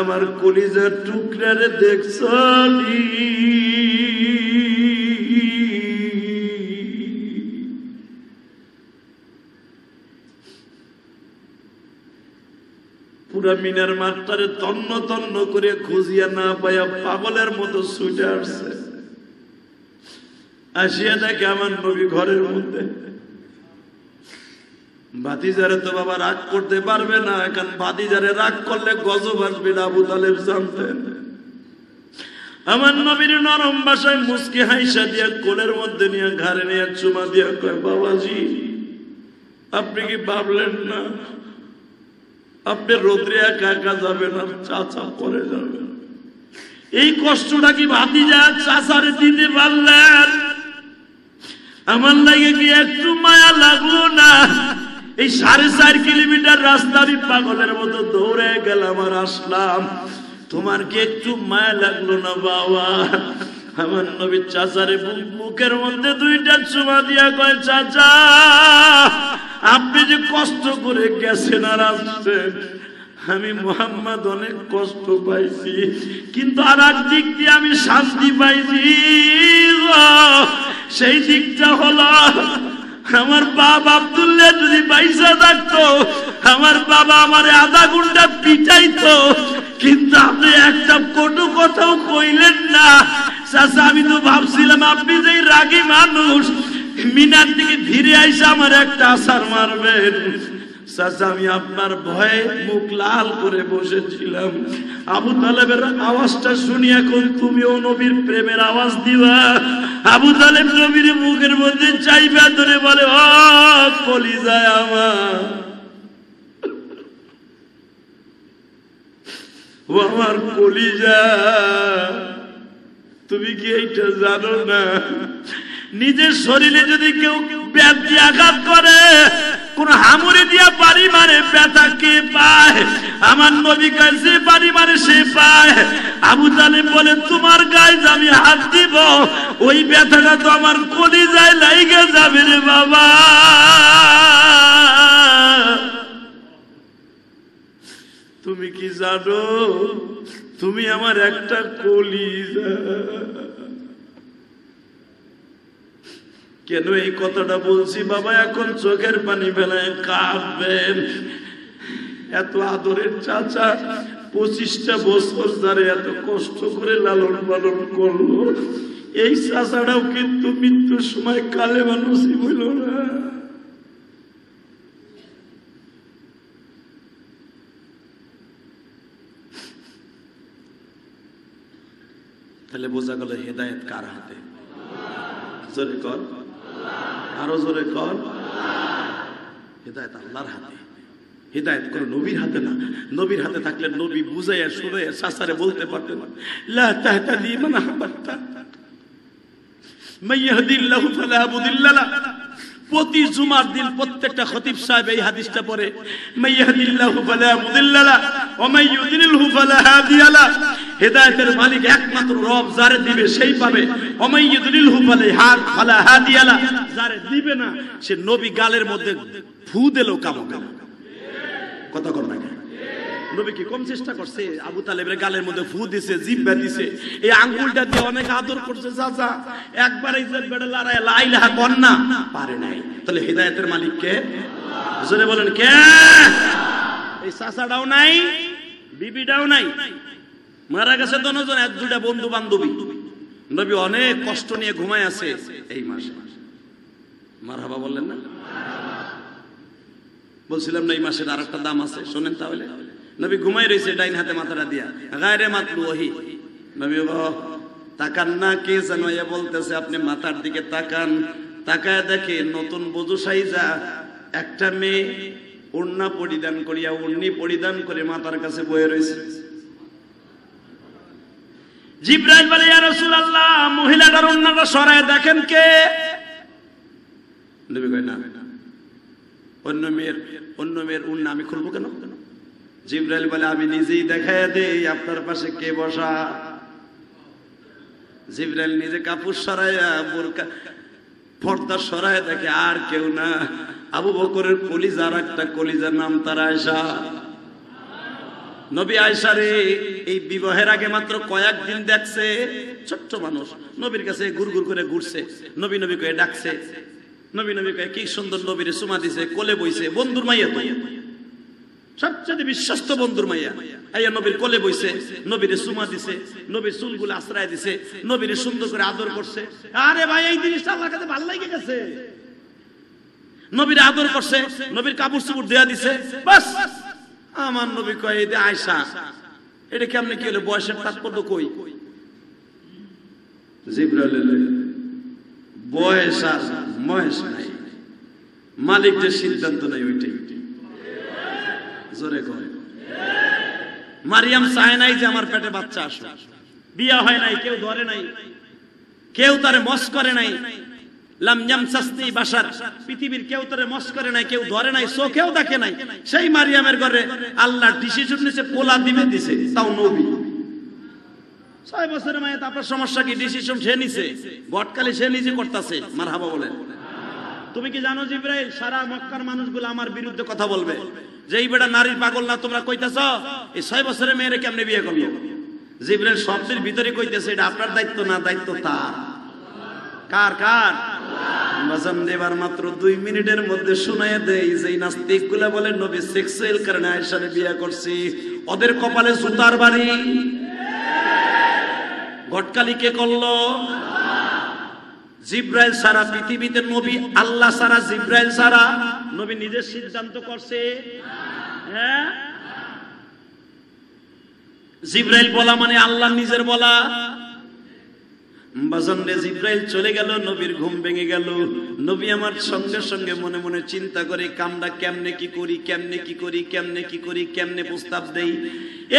আমার কলিজার টুকরারে দেখছনি? পুরা মিনার মাঠটারে তন্ন তন্ন করে খুঁজিয়া না পাইয়া পাগলের মতো ছুটে আসছে। আসিয়া দেখে আমার নবী ঘরের মধ্যে। ভাতিজারে তো বাবা রাগ করতে পারবে না, কারণ ভাতিজারে রাগ করলে গজব আসবে। আবু তালেব জানতেন। আমার নবীর নরম ভাষায় মুস্কি হাসি দিয়া কোলের মধ্যে নিয়ে ঘাড়ে নিয়ে চুমা দিয়া কয়, বাবাজি আপনি কি ভাবলেন না আপনি রোদ্রে একা একা যাবেন, আর চাচা করে যাবেন? এই কষ্টটা কি ভাতিজা চাচারে দিতে পারলেন? আমার লাগে কি একটু মায়া লাগলো না? এই 4.5 কিলোমিটার রাস্তা আমি পাগলের মতো দৌড়ে গেলাম আর আসলাম। তোমার কি একটু মায়া লাগলো না বাবা? আমার নবী চাচারে মুখের মধ্যে দুইটা চুমা দিয়া কয়, চাচা আপনি যে কষ্ট করে গেছেন আর আসছেন, আমি মুহাম্মদ অনেক কষ্ট পাইছি, কিন্তু আর একদিক দিয়ে আমি শান্তি পাইছি। সেই দিকটা হলো, আমার বাবা আব্দুল্লাহ যদি পয়সা থাকতো, আমার বাবা আমারে আধা ঘন্টা পিটাইতো, কিন্তু আপনি একটা কটু কথাও কইলেন না। চাচা আমি তো ভাবছিলাম আপনি যে রাগী মানুষ, মিনার দিকে ফিরে আইসে আমার একটা আছাড় মারবেন। চাচা আমি আপনার ভয়ে মুখ লাল করে বসেছিলাম। আবু তালেবের আওয়াজটা শুনি, এখন তুমিও নবীর প্রেমের আওয়াজ দিবা। আবু তালেব নবীর মুখের মধ্যে চাইবা ধরে বলে, ও কলিজায় আমার, ও আমার কলিজা, তুমি কি এইটা জানো না, নিজের শরীরে যদি কেউ ব্যক্তি আঘাত করে, কোন হামুড়ি দিয়া বাড়ি মারে, ব্যথা কে পায়? আমার নবী কয়, যে বাড়ি মারে সে পায়। আবু তালেব বলে, তোমার গায়ে আমি হাত দিব, ওই ব্যথাটা তো আমার কলিজায় লাগা যাবে রে বাবা। তুমি কি জানো, তুমি আমার একটা কলিজা। কেন এই কথাটা বলছি বাবা? এখন চোখের পানি ফেলায় কাঁদবেন। এত আদরের চাচা 25টা বছর ধরে এত কষ্ট করে লালন পালন করলো, এই চাচাটাও কিন্তু মৃত্যুর সময় কালে মানুষই হইল না। তাহলে বোঝা গেল হেদায়েত কার হাতে। জোরে কর, আরো জোরে কর। হেদায়েত আল্লাহর হাতে, হেদায়েত কোন নবীর হাতে না। নবীর হাতে থাকলে নবী বুঝাইয়া শুনাইয়া শাসারে বলতে পারতেন, লা তাহতাদি মান আহবাবতা মান ইয়াহদিল্লাহু ফালা মুদিল্লা লাহু। প্রতি জুমার দিন প্রত্যেকটা খতিব সাহেব এই হাদিসটা পড়ে, মান ইয়াহদিল্লাহু ফালা মুদিল্লা লাহু ওয়া মান ইউদিল্লহু ফালা হাদিয়া লাহু। হেদায়েতের মালিক একমাত্র রব, যারে দিবে সেই পাবে। ওমাইয়ুদলিলহু ফালা হাদিয়া লাহু, যারে দিবে না সে নবী গালের মধ্যে ফু দিল কামো কামো। কথা কর না, নবী কি কম চেষ্টা করছে? আবু তালেবের গালের মধ্যে ফু দিছে, জিব্বা দিছে, এই আঙ্গুলটা দিয়ে অনেক আদর করছে চাচা, একবারে বেড়ে লড়ায় লা ইলাহা কর না পারে নাই। তাহলে হেদায়েতের মালিক কে? জোরে বলেন কে? এই চাচাটাও নাই, বিবিটাও নাই, মারা গেছে দনজন, এক দুটা বন্ধু বান্ধবী। নবী অনেক কষ্ট নিয়ে ঘুমায় আছে এই মাসে। মারহাবা বললেন না? বলছিলাম না এই মাসের আরেকটা দাম আছে, শোনেন তাহলে। নবী ঘুমাই রয়েছে, ডাইন হাতে মাথাটা দিয়া, গায়রে মাতলু ওহি। নবী তাকান না, কে যেন বলতেছে আপনি মাথার দিকে তাকান। তাকায় দেখে নতুন বধূ সাইজা একটা মেয়ে ওড়না পরিধান করিয়া, ওড়নি পরিধান করে মাথার কাছে বয়ে রয়েছে। জিবরাইল বলে, ইয়া রাসূলুল্লাহ, মহিলাটার ওড়নাটা সরায় দেখেন কে। নবী কয়, না, অন্য মেয়ের ওড়না আমি খুলবো কেন? জিবরাইল বলে, আমি নিজেই দেখায় দেই আপনার পাশে কে বসা। জিবরাইল নিজে কাপড় সরায়া বোরকা পর্দা সরায় দেখে আর কেউ না, আবু বকরের কলিজার একটা কলিজার, নাম তার আয়েশা। নবী আয়েশারে এই বিবাহের আগে মাত্র কয়েকদিন দেখছে, ছোট্ট মানুষ। নবীর কাছে ঘুরঘুর করে ঘুরছে, নবী কয়ে ডাকছে, নবী কয়ে কি সুন্দর। নবীরে চুমা দিছে, কোলে বইছে, বন্ধুর মাইয়া, সবচেয়ে বিশ্বস্ত বন্ধুর মাইয়া। আইয়া নবীর কোলে বইছে, নবীরে চুমা দিছে, নবীর চুলগুলো আশ্রয় দিছে, নবীরে সুন্দর করে আদর করছে। আরে ভাই, এই জিনিসটা আল্লাহর কাছে ভালো লাগে গেছে। নবীর আদর করছে, নবীর কাপড় চুপড় দেয়া দিছে, বাস। আমার নবী কয়, এই যে আয়েশা, এটা কেমনে কি হলো? বয়সের তাৎপর্য কই? জিবরাইল, বয়স আর মহেশ নাই, মালিক যে সিদ্ধান্ত নাই ওইটাই। জোরে কয়। মারিয়াম চায় নাই যে আমার পেটে বাচ্চা আসুক, বিয়া হয় নাই, কেউ ধরে নাই, কেউ তারে মস করে নাই। পৃথিবীর কেউ তারে মস করে নাই, কেউ ধরে নাই, চোখেও দেখে নাই। সেই মারিয়ামের ঘরে আল্লাহ ডিসিশন নিছে পোলা দিবে, দিছে তাও নবী। 6 বছরের মেয়ে, আপনার সমস্যা কি? ডিসিশন সে নিছে, বটকালে সে নিজে করতেছে। মারহাবা বলেন। তুমি কি জানো জিবরাইল সারা মক্কার মানুষগুলো আমার বিরুদ্ধে কথা বলবে যে এই বেটা নারীর পাগল না, তোমরা কইতাছ এই 6 বছরের মেয়েরে কেমনে বিয়ে করবে? জিবরাইল শব্দের ভিতরে কইতেছে এটা আপনার দায়িত্ব না, দায়িত্ব তার। কার কার? বাজান দেবার মাত্র 2 মিনিটের মধ্যে শুনাইয়া দেই যেই নাস্তিকগুলা বলে নবী সেক্সুয়াল কারণে আয়েশারে বিয়ে করছি, ওদের কপালে জুতার বাড়ি। ঘটকালি কে করলো? জিবরাইল সারা পৃথিবীতে নবী আল্লাহ সারা জিবরাইল সারা নবী নিজের সিদ্ধান্ত করছে। হ্যাঁ, জিবরাইল বলা মানে আল্লাহ নিজের বলা। বাজনরে জিবরাইল চলে গেল, নবীর ঘুম ভেঙে গেল। নবী আমার সঙ্গে সঙ্গে মনে মনে চিন্তা করে কামটা কেমনে কি করি, কেমনে কি করি, কেমনে কি করি, কেমনে প্রস্তাব দেই।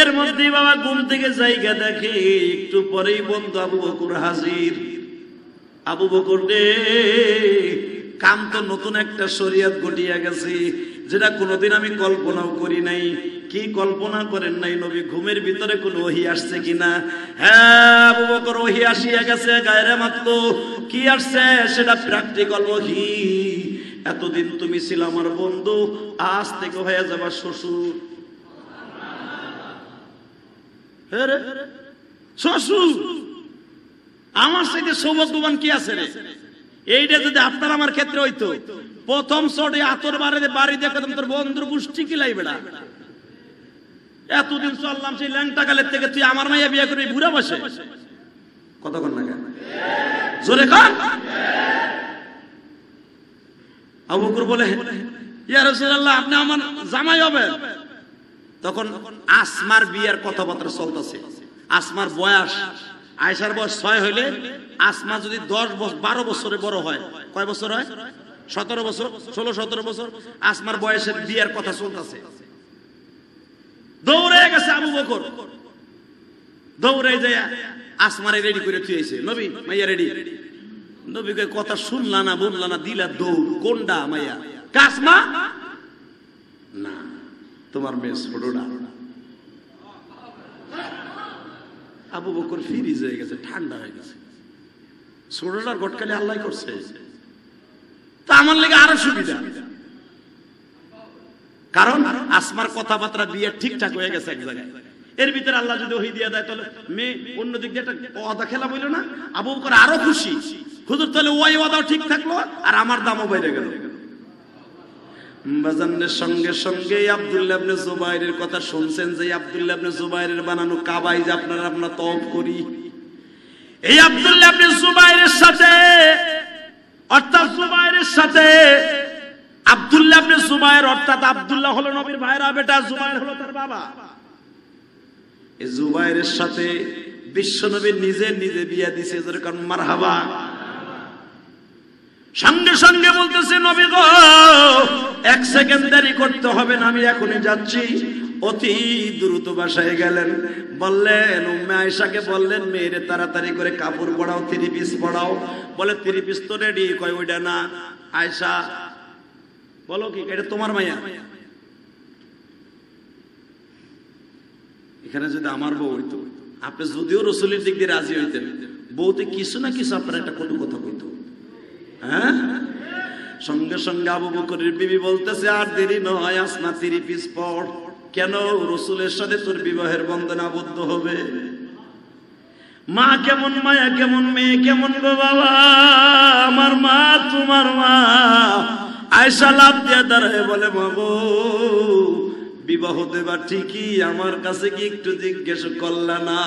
এর মধ্যে বাবা ঘুম থেকে জায়গা দেখে একটু পরেই বন্ধু আবু বকর হাজির। আবু বকর রে, কাম তো নতুন একটা শরীয়ত গটিয়া গেছে যেটা কোনোদিন আমি কল্পনাও করি নাই। কি কল্পনা করেন নাই? নবী ঘুমের ভিতরে কোনো ওহী আসছে কিনা। হ্যাঁ আবু বকর, ওহী আসিয়া গেছে গায়রে মাত্র। কি আসছে সেটা প্র্যাকটিক্যাল ওহী। এতদিন তুমি ছিল আমার বন্ধু, আজ থেকে হয়ে যাবা শ্বশুর। শ্বশুর আমার থেকে সৌভাগ্যবান কি আছে রে? এইটা যদি আপনার আমার ক্ষেত্রে হইতো, প্রথম শটে আতর বাড়ি দেখে তোর বন্ধুর গোষ্ঠী কিলাই বেড়া। এতদিন চললাম সেই ল্যাংটা কালের থেকে, তুই আমার মাইয়া বিয়ে করবি বুড়া বসে? কতক্ষণ না কেন জোরে কর। আবু বকর বলে ইয়া রাসূলুল্লাহ আপনি আমার জামাই হবেন। তখন আসমার বিয়ের কথাবার্তা চলতেছে। আসমার বয়স আয়েশার বয়স 6 হইলে আসমা যদি 10-12 বছরে বড় হয়, কয় বছর হয়? 17 বছর, 16-17 বছর আসমার বয়সের বিয়ের কথা চলতেছে। দৌড়ে গেছে আবু বকর, দৌড়ে যায় আসমারে রেডি করে থুইছে। নবী মাইয়া রেডি। নবীকে কথা শুনলা না বললা না, দিলা দৌড়। কোনডা মাইয়া? কাসমা না, তোমার মেয়ে ছোটডা। আবু বকর ফ্রিজ হয়ে গেছে, ঠান্ডা হয়ে গেছে। ছোটডার ঘটকালি আল্লাহ করছে, তা আমার লেগে আরো সুবিধা। কারণ আসমার কথাবার্তা বিয়ে ঠিকঠাক হয়ে গেছে এক জায়গায়। এর ভিতরে আল্লাহ যদি ওহী দিয়ে দেয় তাহলে মেয়ে অন্য দিক দিয়ে একটা ওয়াদা খেলা বইল না। আবু বকর আরো খুশি, হুজুর তাহলে ওই ওয়াদাও ঠিক থাকলো আর আমার দামও বেড়ে গেল। বাজানের সঙ্গে সঙ্গে আব্দুল্লাহ ইবনে জুবাইরের কথা শুনছেন, যে আব্দুল্লাহ ইবনে জুবাইরের বানানো কাবায় যে আপনারা আমরা তওব করি, এই আব্দুল্লাহ ইবনে জুবাইরের সাথে অর্থাৎ জুবাইরের সাথে আব্দুল্লাহ ইবনে জুবাইর অর্থাৎ আব্দুল্লাহ হলো নবীর ভাইরা বেটা, জুবাইর হলো তার বাবা। এই জুবাইরের সাথে বিশ্বনবী নিজে নিজে বিয়ে দিয়েছে। এর কারণ মারহাবা। সঙ্গে সঙ্গে বলতেছে নবী গো এক সেকেন্ড দেরি করতে হবে না, আমি এখনই যাচ্ছি। অতি দ্রুত বাসায় গেলেন, বললেন উম্মে আয়েশাকে বললেন মেয়েরে তাড়াতাড়ি করে কাপড় পরাও, 3 পিস পরাও। বলে 3 পিস তো রেডি। কয় ওইটা না আয়েশা, বলো কি এটা তোমার মাইয়া? এখানে যদি আমার বউ হইতো আপনি যদিও রসুলের দিক দিয়ে রাজি হইতেন, বউতে কিছু না কিছু আপনার একটা কটু কথা কইতো। হ্যাঁ, সঙ্গে সঙ্গে আবু বকরের বিবি বলতেছে আর দেরি নয় আসমা 3 পিস পর, কেন রসুলের সাথে তোর বিবাহের বন্ধনে আবদ্ধ হবে। মা কেমন, মায়া কেমন, মেয়ে কেমন গো বাবা? আমার মা তোমার মা। আয়েশা লাভ দিয়ে দাঁড়ায় বলে মাগো বিবাহ দেবা ঠিকই, আমার কাছে কি একটু জিজ্ঞেস করলা না?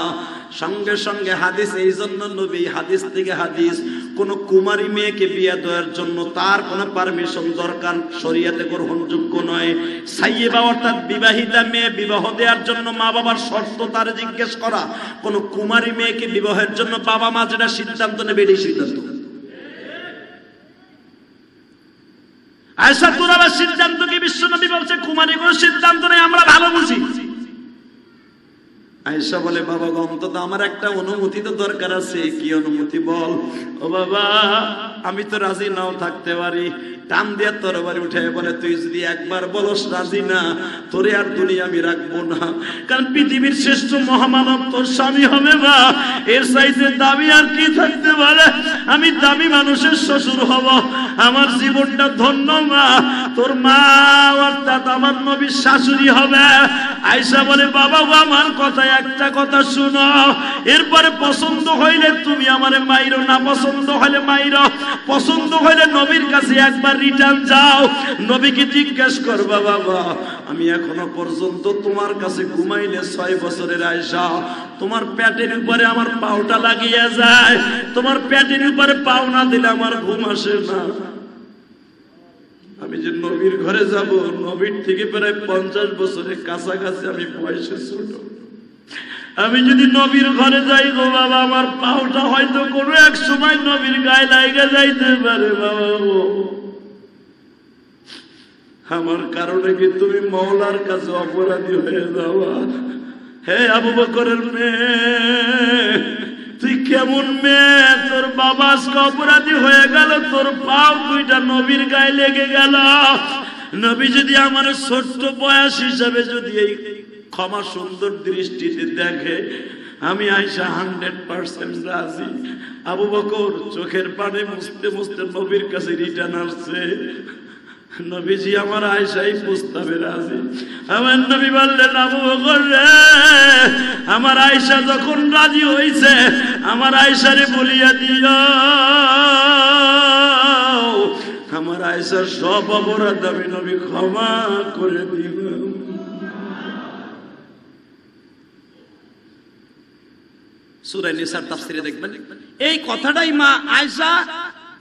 সঙ্গে সঙ্গে হাদিস, এই জন্য নবী হাদিস থেকে হাদিস, কোনো কুমারী মেয়েকে বিয়ে দেওয়ার জন্য তার কোনো পারমিশন দরকার শরীয়তে গ্রহণযোগ্য নয়। সাইয়্যেবা অর্থাৎ বিবাহিতা মেয়ে বিবাহ দেওয়ার জন্য মা বাবার শর্ত তার জিজ্ঞেস করা। কোনো কুমারী মেয়েকে বিবাহের জন্য বাবা মা যেটা সিদ্ধান্ত নেবে এটাই সিদ্ধান্ত। আয়েশা তোর আবার সিদ্ধান্ত কি? বিশ্বনবী বলছে কুমারী কোনো সিদ্ধান্ত নেই, আমরা ভালো বুঝি। আয়েশা বলে, বাবা গো অন্তত আমার একটা অনুমতি তো দরকার আছে। কি অনুমতি বল? ও বাবা আমি তো রাজি নাও থাকতে পারি। টান দিয়ে তরবারি উঠে বলে, তুই যদি একবার বলস রাজি না, তোরে আর দুনিয়া আমি রাখবো না, কারণ পৃথিবীর শ্রেষ্ঠ মহামানব তোর স্বামী হবে না, এর চাইতে দামি আর কি থাকতে পারে। আমি দামি মানুষের শ্বশুর হব, আমার জীবনটা ধন্য মা, তোর মা অর্থাৎ আমার নবীর শাশুড়ি হবে। আয়েশা বলে, বাবা গো আমার কথা একটা কথা শুনো, এরপরে পছন্দ হইলে তুমি আমারে মাইরো, না পছন্দ হলে মাইরো, পছন্দ হইলে নবীর কাছে একবার রিটার্ন যাও, নবীকে জিজ্ঞেস করবা, বাবা আমি এখনো পর্যন্ত তোমার কাছে ঘুমাইলে 6 বছরের আয়েশা, তোমার পেটের উপরে আমার পাওটা লাগিয়ে যায়, তোমার পেটের উপরে পাও না দিলে আমার ঘুম আসে না। আমি যে নবীর ঘরে যাব, নবীর থেকে প্রায় 50 বছরের কাছাকাছি আমি বয়সে ছোট, আমি যদি নবীর ঘরে যাই গো বাবা, আমার পাওটা হয়তো কোনো এক সময় নবীর গায়ে লাগা যাইতে পারে। বাবা আমার কারণে কি তুমি মওলার কাছে অপরাধী হয়ে যাওয়া? হে আবু বকরের মেয়ে, তুই কেমন মেয়ে, তোর বাবা অপরাধী হয়ে গেল, তোর পাও দুইটা নবীর গায়ে লেগে গেল। নবী যদি আমার ছোট্ট বয়স হিসাবে যদি এই ক্ষমা সুন্দর দৃষ্টিতে দেখে, আমি আয়েশা 100% রাজি। আবু বকর চোখের পানি মুছতে মুছতে নবীর কাছে রিটার্ন আসছে, নবীজি আমার আয়েশাই প্রস্তাবে রাজি। আমার নবী বললেন, আবু বকর রে, আমার আয়েশা যখন রাজি হইছে, আমার আয়েশারে বলিয়া দিও, আমার আয়েশার সব অপরাধ আমি নবী ক্ষমা করে দিব। সূরা নিসার তাফসীরে দেখবেন এই কথাটাই মা আয়েশা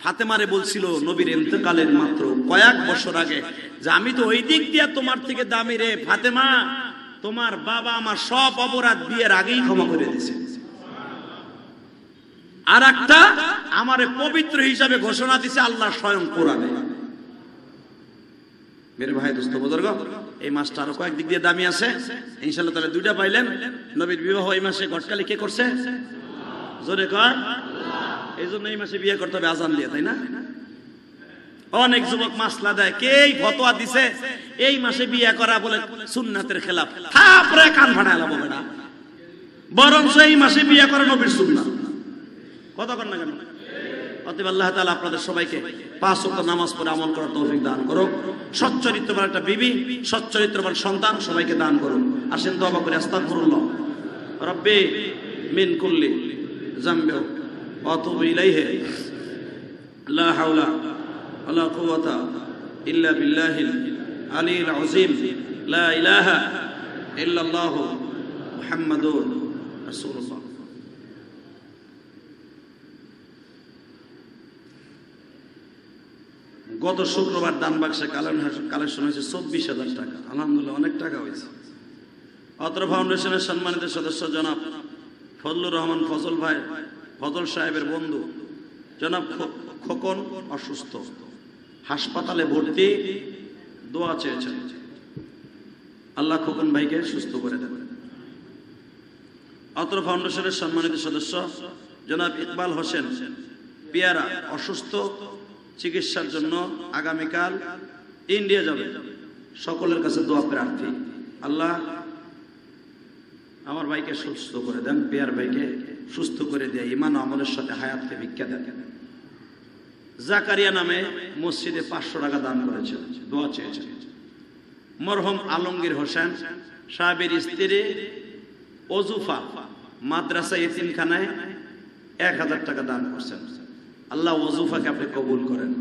ফাতেমারে বলছিল নবীর ইন্তেকালের মাত্র কয়েক বছর আগে, যে আমি তো ওই দিক দিয়ে তোমার থেকে দামি রে ফাতেমা, তোমার বাবা আমার সব অপরাধ বিয়ের আগেই ক্ষমা করে দিয়েছে, আর একটা আমারে পবিত্র হিসাবে ঘোষণা দিয়েছে আল্লাহ স্বয়ং কোরআনে। মেরে ভাই দোস্ত বুজুর্গ, এই মাসটা আরো কয়েক দিক দিয়ে দামি আছে ইনশাআল্লাহ। তাহলে দুইটা পাইলেন, নবীর বিবাহ এই মাসে ঘটকালি কে করছে? জোরে কর। এই জন্য এই মাসে বিয়ে করতে হবে আজান দিয়ে, তাই না? অনেক যুবক মাসলা দেয়, কে ফতোয়া দিছে এই মাসে বিয়ে করা বলে সুন্নাতের খেলাফ, তারপরে কান ভাড়ায় লাভ হবে না, বরঞ্চ এই মাসে বিয়ে করা নবীর সুন্নাহ। কথা বল না কেন? অতএব আল্লাহ তাআলা আপনাদের সবাইকে 5 ওয়াক্ত নামাজ পড়ে আমল করার তৌফিক দান করুক, সচ্চরিত্রবান একটা বিবি, সচ্চরিত্রবান সন্তান সবাইকে দান করুন। আসেন দোয়া করে, আস্তাগফিরুল্লাহ রব্বি মিন কুল্লি জামবি واتوب اليه لا حول ولا قوه الا بالله العلي العظيم لا اله الا الله محمد رسول الله গত শুক্রবার দান বাক্সে কালেকশন হয়েছে 24,000 টাকা, আলহামদুলিল্লাহ অনেক টাকা হয়েছে। অত্র ফাউন্ডেশনের সম্মানিত সদস্য জনাব ফজলুর রহমান ফজল ভাই, ফজল সাহেবের বন্ধু জনাব খোকন অসুস্থ, হাসপাতালে ভর্তি, দোয়া চেয়েছেন, আল্লাহ খোকন ভাইকে সুস্থ করে দেবেন। অত্র ফাউন্ডেশনের সম্মানিত সদস্য জনাব ইকবাল হোসেন পিয়ারা অসুস্থ, চিকিৎসার জন্য আগামীকাল ইন্ডিয়া যাবে, সকলের কাছে দোয়া প্রার্থী, আল্লাহ আমার ভাইকে সুস্থ করে দেন, পিয়ার ভাইকে সুস্থ করে দিয়ে ইমান আমলের সাথে হায়াতকে ভিক্ষা দেন। জাকারিয়া নামে মসজিদে 500 টাকা দান করেছে, দোয়া চেয়েছে। মরহুম আলমগীর হোসেন সাহেবের স্ত্রী ওজুফা মাদ্রাসা এতিমখানায় 1000 টাকা দান করছেন, আল্লাহ ওজুফাকে আপনি কবুল করেন।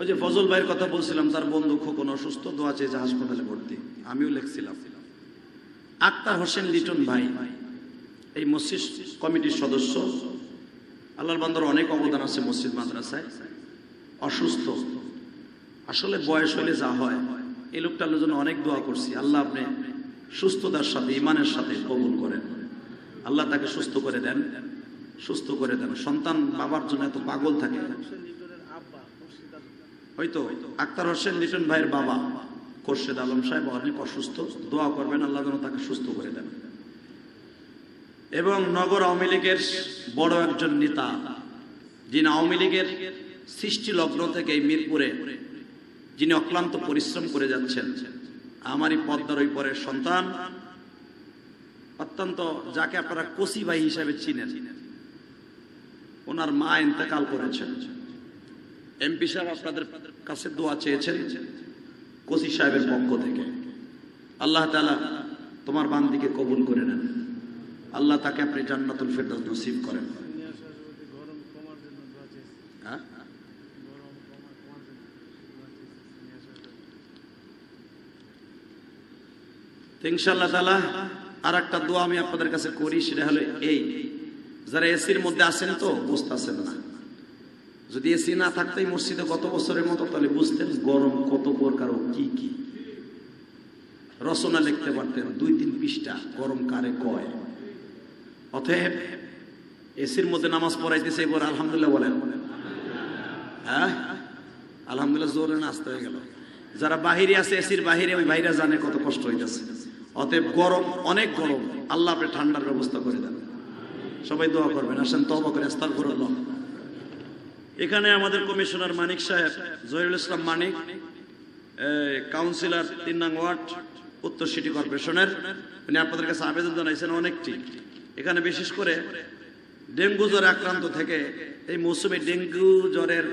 ওই যে ফজল ভাইয়ের কথা বলছিলাম, তার বন্ধু খোকন অসুস্থ, দোয়া চেয়েছে, হাসপাতালে ভর্তি, আমিও লিখছিলাম। আক্তার হোসেন লিটন ভাই এই মসজিদ কমিটির সদস্য, আল্লাহর বান্দার অনেক অবদান আছে মসজিদ মাদ্রাসায়, অসুস্থ, আসলে বয়স হলে যা হয়, এই লোকটার জন্য অনেক দোয়া করছি, আল্লাহ আপনি সুস্থতার সাথে ইমানের সাথে কবুল করেন, আল্লাহ তাকে সুস্থ করে দেন, সুস্থ করে দেন। সন্তান বাবার জন্য এত পাগল থাকে, হয়তো আক্তার হোসেন লিটন ভাইয়ের বাবা খোরশেদ আলম সাহেব অনেক অসুস্থ, দোয়া করবেন আল্লাহ যেন তাকে সুস্থ করে দেন। এবং নগর আওয়ামী লীগের বড় একজন নেতা, যিনি আওয়ামী লীগের সৃষ্টি লগ্ন থেকে মিরপুরে যিনি অক্লান্ত পরিশ্রম করে যাচ্ছেন, আমারই পদ্মার ওই পরের সন্তান, অত্যন্ত যাকে আপনারা কোসি ভাই হিসাবে চিনেন, ওনার মা ইন্তেকাল করেছেন। এমপি সাহেব আপনাদের কাছে দোয়া চেয়েছেন কোসি সাহেবের পক্ষ থেকে। আল্লাহ তাআলা তোমার বান্দিকে কবুল করে নেন, আল্লাহ তাকে আপনি জান্নাতুল ফেরদাউস নসিব করেন। ইনশাআল্লাহ তাআলা আর একটা দোয়া আমি আপনাদের কাছে করি, সেটা হলো এই, যারা এসির মধ্যে আসেন তো বুঝতেছেন না, যদি এসি না থাকতে মসজিদে গত বছরের মতো তাহলে বুঝতেন গরম কত প্রকার ও কি কি। রচনা লিখতে পারতেন 2-3 পৃষ্ঠা গরম কারে কয়। অতএব এসির মধ্যে নামাজ পড়াইতেছে এবার আলহামদুলিল্লাহ বলেন। হ্যাঁ আলহামদুলিল্লাহ জোরে নাচতে হয়ে গেল। যারা বাহিরে আছে এসির বাহিরে, ওই বাইরে জানে কত কষ্ট হইতেছে। অতএব গরম অনেক গরম, আল্লাহ আপনি ঠান্ডার ব্যবস্থা করে দেন। সবাই দোয়া করবেন, আসেন তওবা করে আস্তাগফিরুল্লাহ। এখানে আমাদের কমিশনার মানিক সাহেব, জহিরুল ইসলাম মানিক, কাউন্সিলর 3 নং ওয়ার্ড উত্তর সিটি কর্পোরেশনের, উনি আপনাদের কাছে আবেদন জানাইছেন অনেকটি। এখানে বিশেষ করে ডেঙ্গু জ্বরে আক্রান্ত থেকে এই মৌসুমে ডেঙ্গু জ্বরের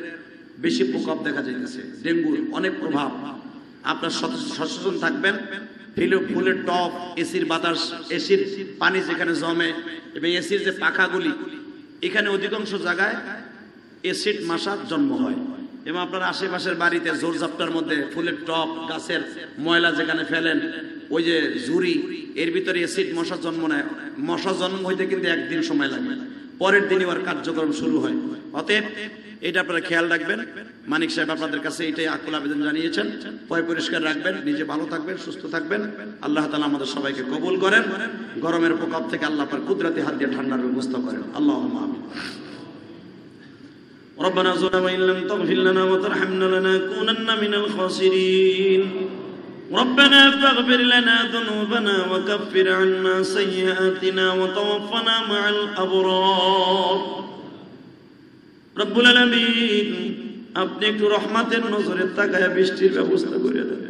বেশি প্রকোপ দেখা যাইতেছে, ডেঙ্গুর অনেক প্রভাব। আপনার সচেতন থাকবেন। ফুলের টপ, এসির বাতাস, এসির পানি যেখানে জমে এবং এসির যে পাখাগুলি, এখানে অধিকাংশ জায়গায় এসিড মশার জন্ম হয়। এবং আপনার আশেপাশের বাড়িতে জোরজাপটার মধ্যে ফুলের টপ, গাছের ময়লা যেখানে ফেলেন, ওই যে ঝুড়ি, এর ভিতরে এসিড মশার জন্ম নেয়। মশা জন্ম হইতে কিন্তু একদিন সময় লাগে, পরের দিনই ওর কার্যক্রম শুরু হয়। অতএব এটা আপনারা খেয়াল রাখবেন। মানিক সাহেব আপনাদের কাছে এটাই আকুল আবেদন জানিয়েছেন। পয় পরিষ্কার রাখবেন, নিজে ভালো থাকবেন, সুস্থ থাকবেন। আল্লাহ তাআলা আমাদের সবাইকে কবুল করেন। গরমের প্রকোপ থেকে আল্লাহ পাক কুদরতি হাত দিয়ে ঠান্ডার ব্যবস্থা করেন। আল্লাহুম্মা আমিন। ربنا ظلمنا وإن لم تغفر لنا وترحمنا لنكونن من الخاسرين ربنا فاغفر لنا ذنوبنا وكفر عنا سيئاتنا وتوفنا مع الأبرار রব্বুল আলামিন, আপনি একটু রহমতের নজরে তাকায় বৃষ্টির ব্যবস্থা করিয়া দেন।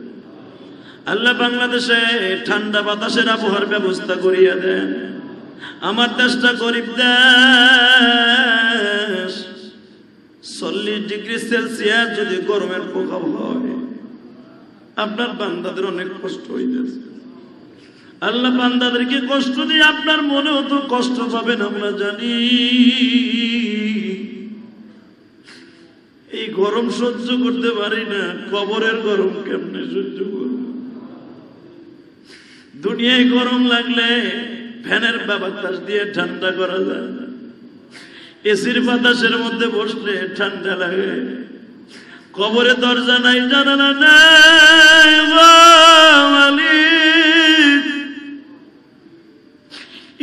আল্লাহ বাংলাদেশে ঠান্ডা বাতাসের আবহাওয়ার ব্যবস্থা করিয়া দেন। আমার দেশটা গরিব দেশ, 40°C যদি গরমের প্রকোপ হয় আপনার বান্দাদের অনেক কষ্ট হইতেছে। আল্লাহ বান্দাদেরকে কষ্ট দিয়ে আপনার মনেও তো কষ্ট পাবেন, আমরা জানি। এই গরম সহ্য করতে পারি না, কবরের গরম কেমনে সহ্য করব? দুনিয়ায় গরম লাগলে ফ্যানের বাতাস দিয়ে ঠান্ডা করা যায় না, এসির বাতাসের মধ্যে বসলে ঠান্ডা লাগে। কবরে দরজা নাই, জানালা নাই,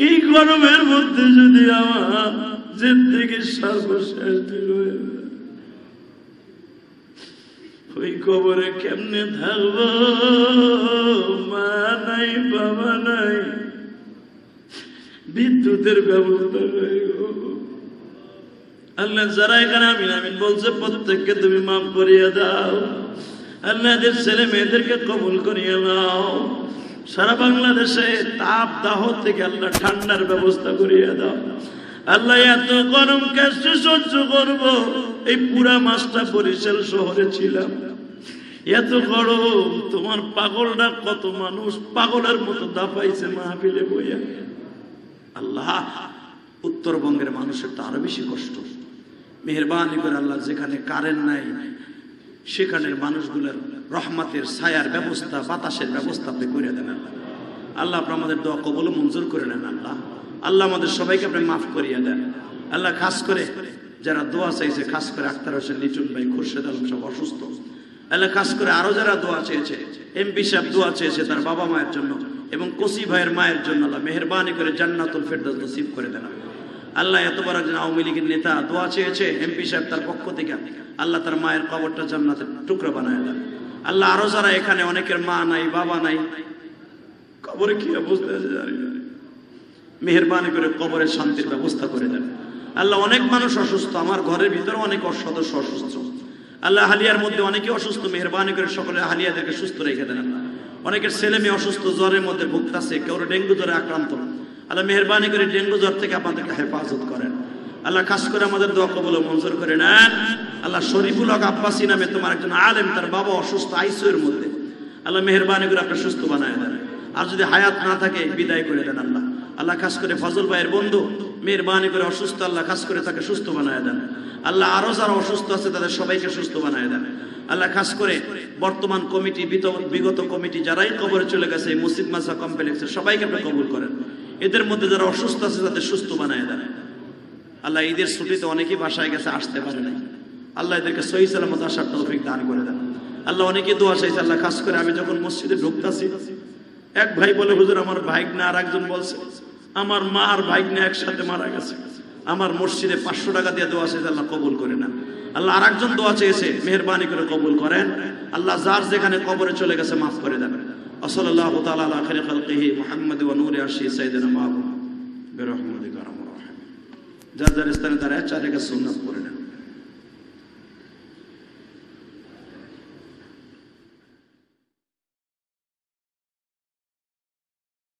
এই গরমের মধ্যে যদি আমার জিন্দেগির সর্বশেষ দিন হয়ে যায়, ওই কবরে কেমনে থাকবো? মা নাই, বাবা নাই, বিদ্যুতের ব্যবস্থা নাই। আল্লাহ যারা এখানে আমিন আমিন বলছে প্রত্যেককে তুমি মাফ করিয়া দাও। আল্লাহ এদের ছেলে মেয়েদেরকে কবুল করিয়া দাও। সারা বাংলাদেশে তাপ দাহ থেকে আল্লাহ ঠান্ডার ব্যবস্থা করিয়া দাও। আল্লাহ এত গরম কষ্ট সহ্য করব, এই পুরা মাসটা বরিশাল শহরে ছিলাম, এত গরম। তোমার পাগলরা কত মানুষ পাগলের মতো দাপাইছে মাহফিলে বইয়া। আল্লাহ উত্তরবঙ্গের মানুষের তো আরো বেশি কষ্ট। মেহেরবানি করে আল্লাহ যেখানে কারেন্ট নাই সেখানের মানুষগুলোর রহমতের ছায়ার ব্যবস্থা, বাতাসের ব্যবস্থা আপনি করে দেন। আল্লাহ আল্লাহ আপনি আমাদের দোয়া কবুল ও মঞ্জুর করে নেন। আল্লাহ আল্লাহ আমাদের সবাইকে আপনি মাফ করিয়া দেন। আল্লাহ খাস করে যারা দোয়া চাইছে, খাস করে আক্তার হোসেন লিটন ভাই, খোরশেদ আলম সব অসুস্থ, আল্লাহ খাস করে আরো যারা দোয়া চেয়েছে, এমপি সাহেব দোয়া চেয়েছে তার বাবা মায়ের জন্য এবং কোসি ভাইয়ের মায়ের জন্য, আল্লাহ মেহেরবানি করে জান্নাতুল ফেরদাউস নসিব করে দেন। আল্লাহ এত বড় একজন আওয়ামী লীগের নেতা দোয়া চেয়েছে, এমপি সাহেব তার পক্ষ থেকে, আল্লাহ তার মায়ের কবরটা জান্নাতের টুকরা বানায় দেন। আল্লাহ আরো যারা এখানে অনেকের মা নাই বাবা নাই, কবরে কি বুঝতে জানি না, মেহরবানি করে কবরের শান্তির ব্যবস্থা করে দেন। আল্লাহ অনেক মানুষ অসুস্থ, আমার ঘরের ভিতরে অনেক সদস্য অসুস্থ, আল্লাহ হালিয়ার মধ্যে অনেকে অসুস্থ, মেহরবানি করে সকলে হালিয়াদেরকে সুস্থ রেখে দেন। অনেকের ছেলে মেয়ে অসুস্থ, জ্বরের মধ্যে ভুগতাছে, কেউ ডেঙ্গু জ্বরে আক্রান্ত, আল্লাহ মেহরবানি করে ডেঙ্গু জ্বর থেকে আপনাদেরকে হেফাজত করেন। আল্লাহ খাস করে আমাদের দোয়া কবুল ও মঞ্জুর করে নেন। আল্লাহ শরীফুল হক আব্বাসী নামে তোমার একজন আলেম, তার বাবা অসুস্থ আইসিইউর মধ্যে, আল্লাহ মেহরবানি করে আপনি সুস্থ বানায় দেন, আর যদি হায়াত না থাকে বিদায় করে দেন। আল্লাহ আল্লাহ খাস করে ফজল ভাইয়ের বন্ধু মেহরবানি করে অসুস্থ, আল্লাহ খাস করে তাকে সুস্থ বানায় দেন। আল্লাহ আরো যারা অসুস্থ আছে তাদের সবাইকে সুস্থ বানায় দেন। আল্লাহ খাস করে বর্তমান কমিটি, বিগত কমিটি যারাই কবরে চলে গেছে এই মসজিদ মাসা কমপ্লেক্সে, সবাইকে আপনি কবুল করেন। এদের মধ্যে যারা অসুস্থ আছে তাদের সুস্থ বানায় দেন। আল্লাহ ঈদের ছুটিতে অনেকেই বাসায় গেছে, আসতে পারে নাই, আল্লাহ এদেরকে সহি সালামত আসার তৌফিক দান করে দেন। আল্লাহ অনেকেই দোয়া চাইছে। আল্লাহ খাস করে আমি যখন মসজিদে ঢুকতাছি এক ভাই বলে, হুজুর আমার ভাইগনা, আর একজন বলছে আমার মা আর ভাইগনা একসাথে মারা গেছে, আমার মসজিদে 500 টাকা দিয়ে দোয়া চাইছে, আল্লাহ কবুল করে না। আল্লাহ আর একজন দোয়া চেয়েছে, মেহরবানি করে কবুল করেন। আল্লাহ যার যেখানে কবরে চলে গেছে মাফ করে দেন। সাল্লাল্লাহু তাআলা আলা খায়রি খালকিহি মুহাম্মাদি ওয়া নূরি আরশি সাইয়্যিদিনা মাওলানা বিরহমাতিহি। যার যার স্থানে দাঁড়ায় চারিদিকে সুন্নাত পড়ে।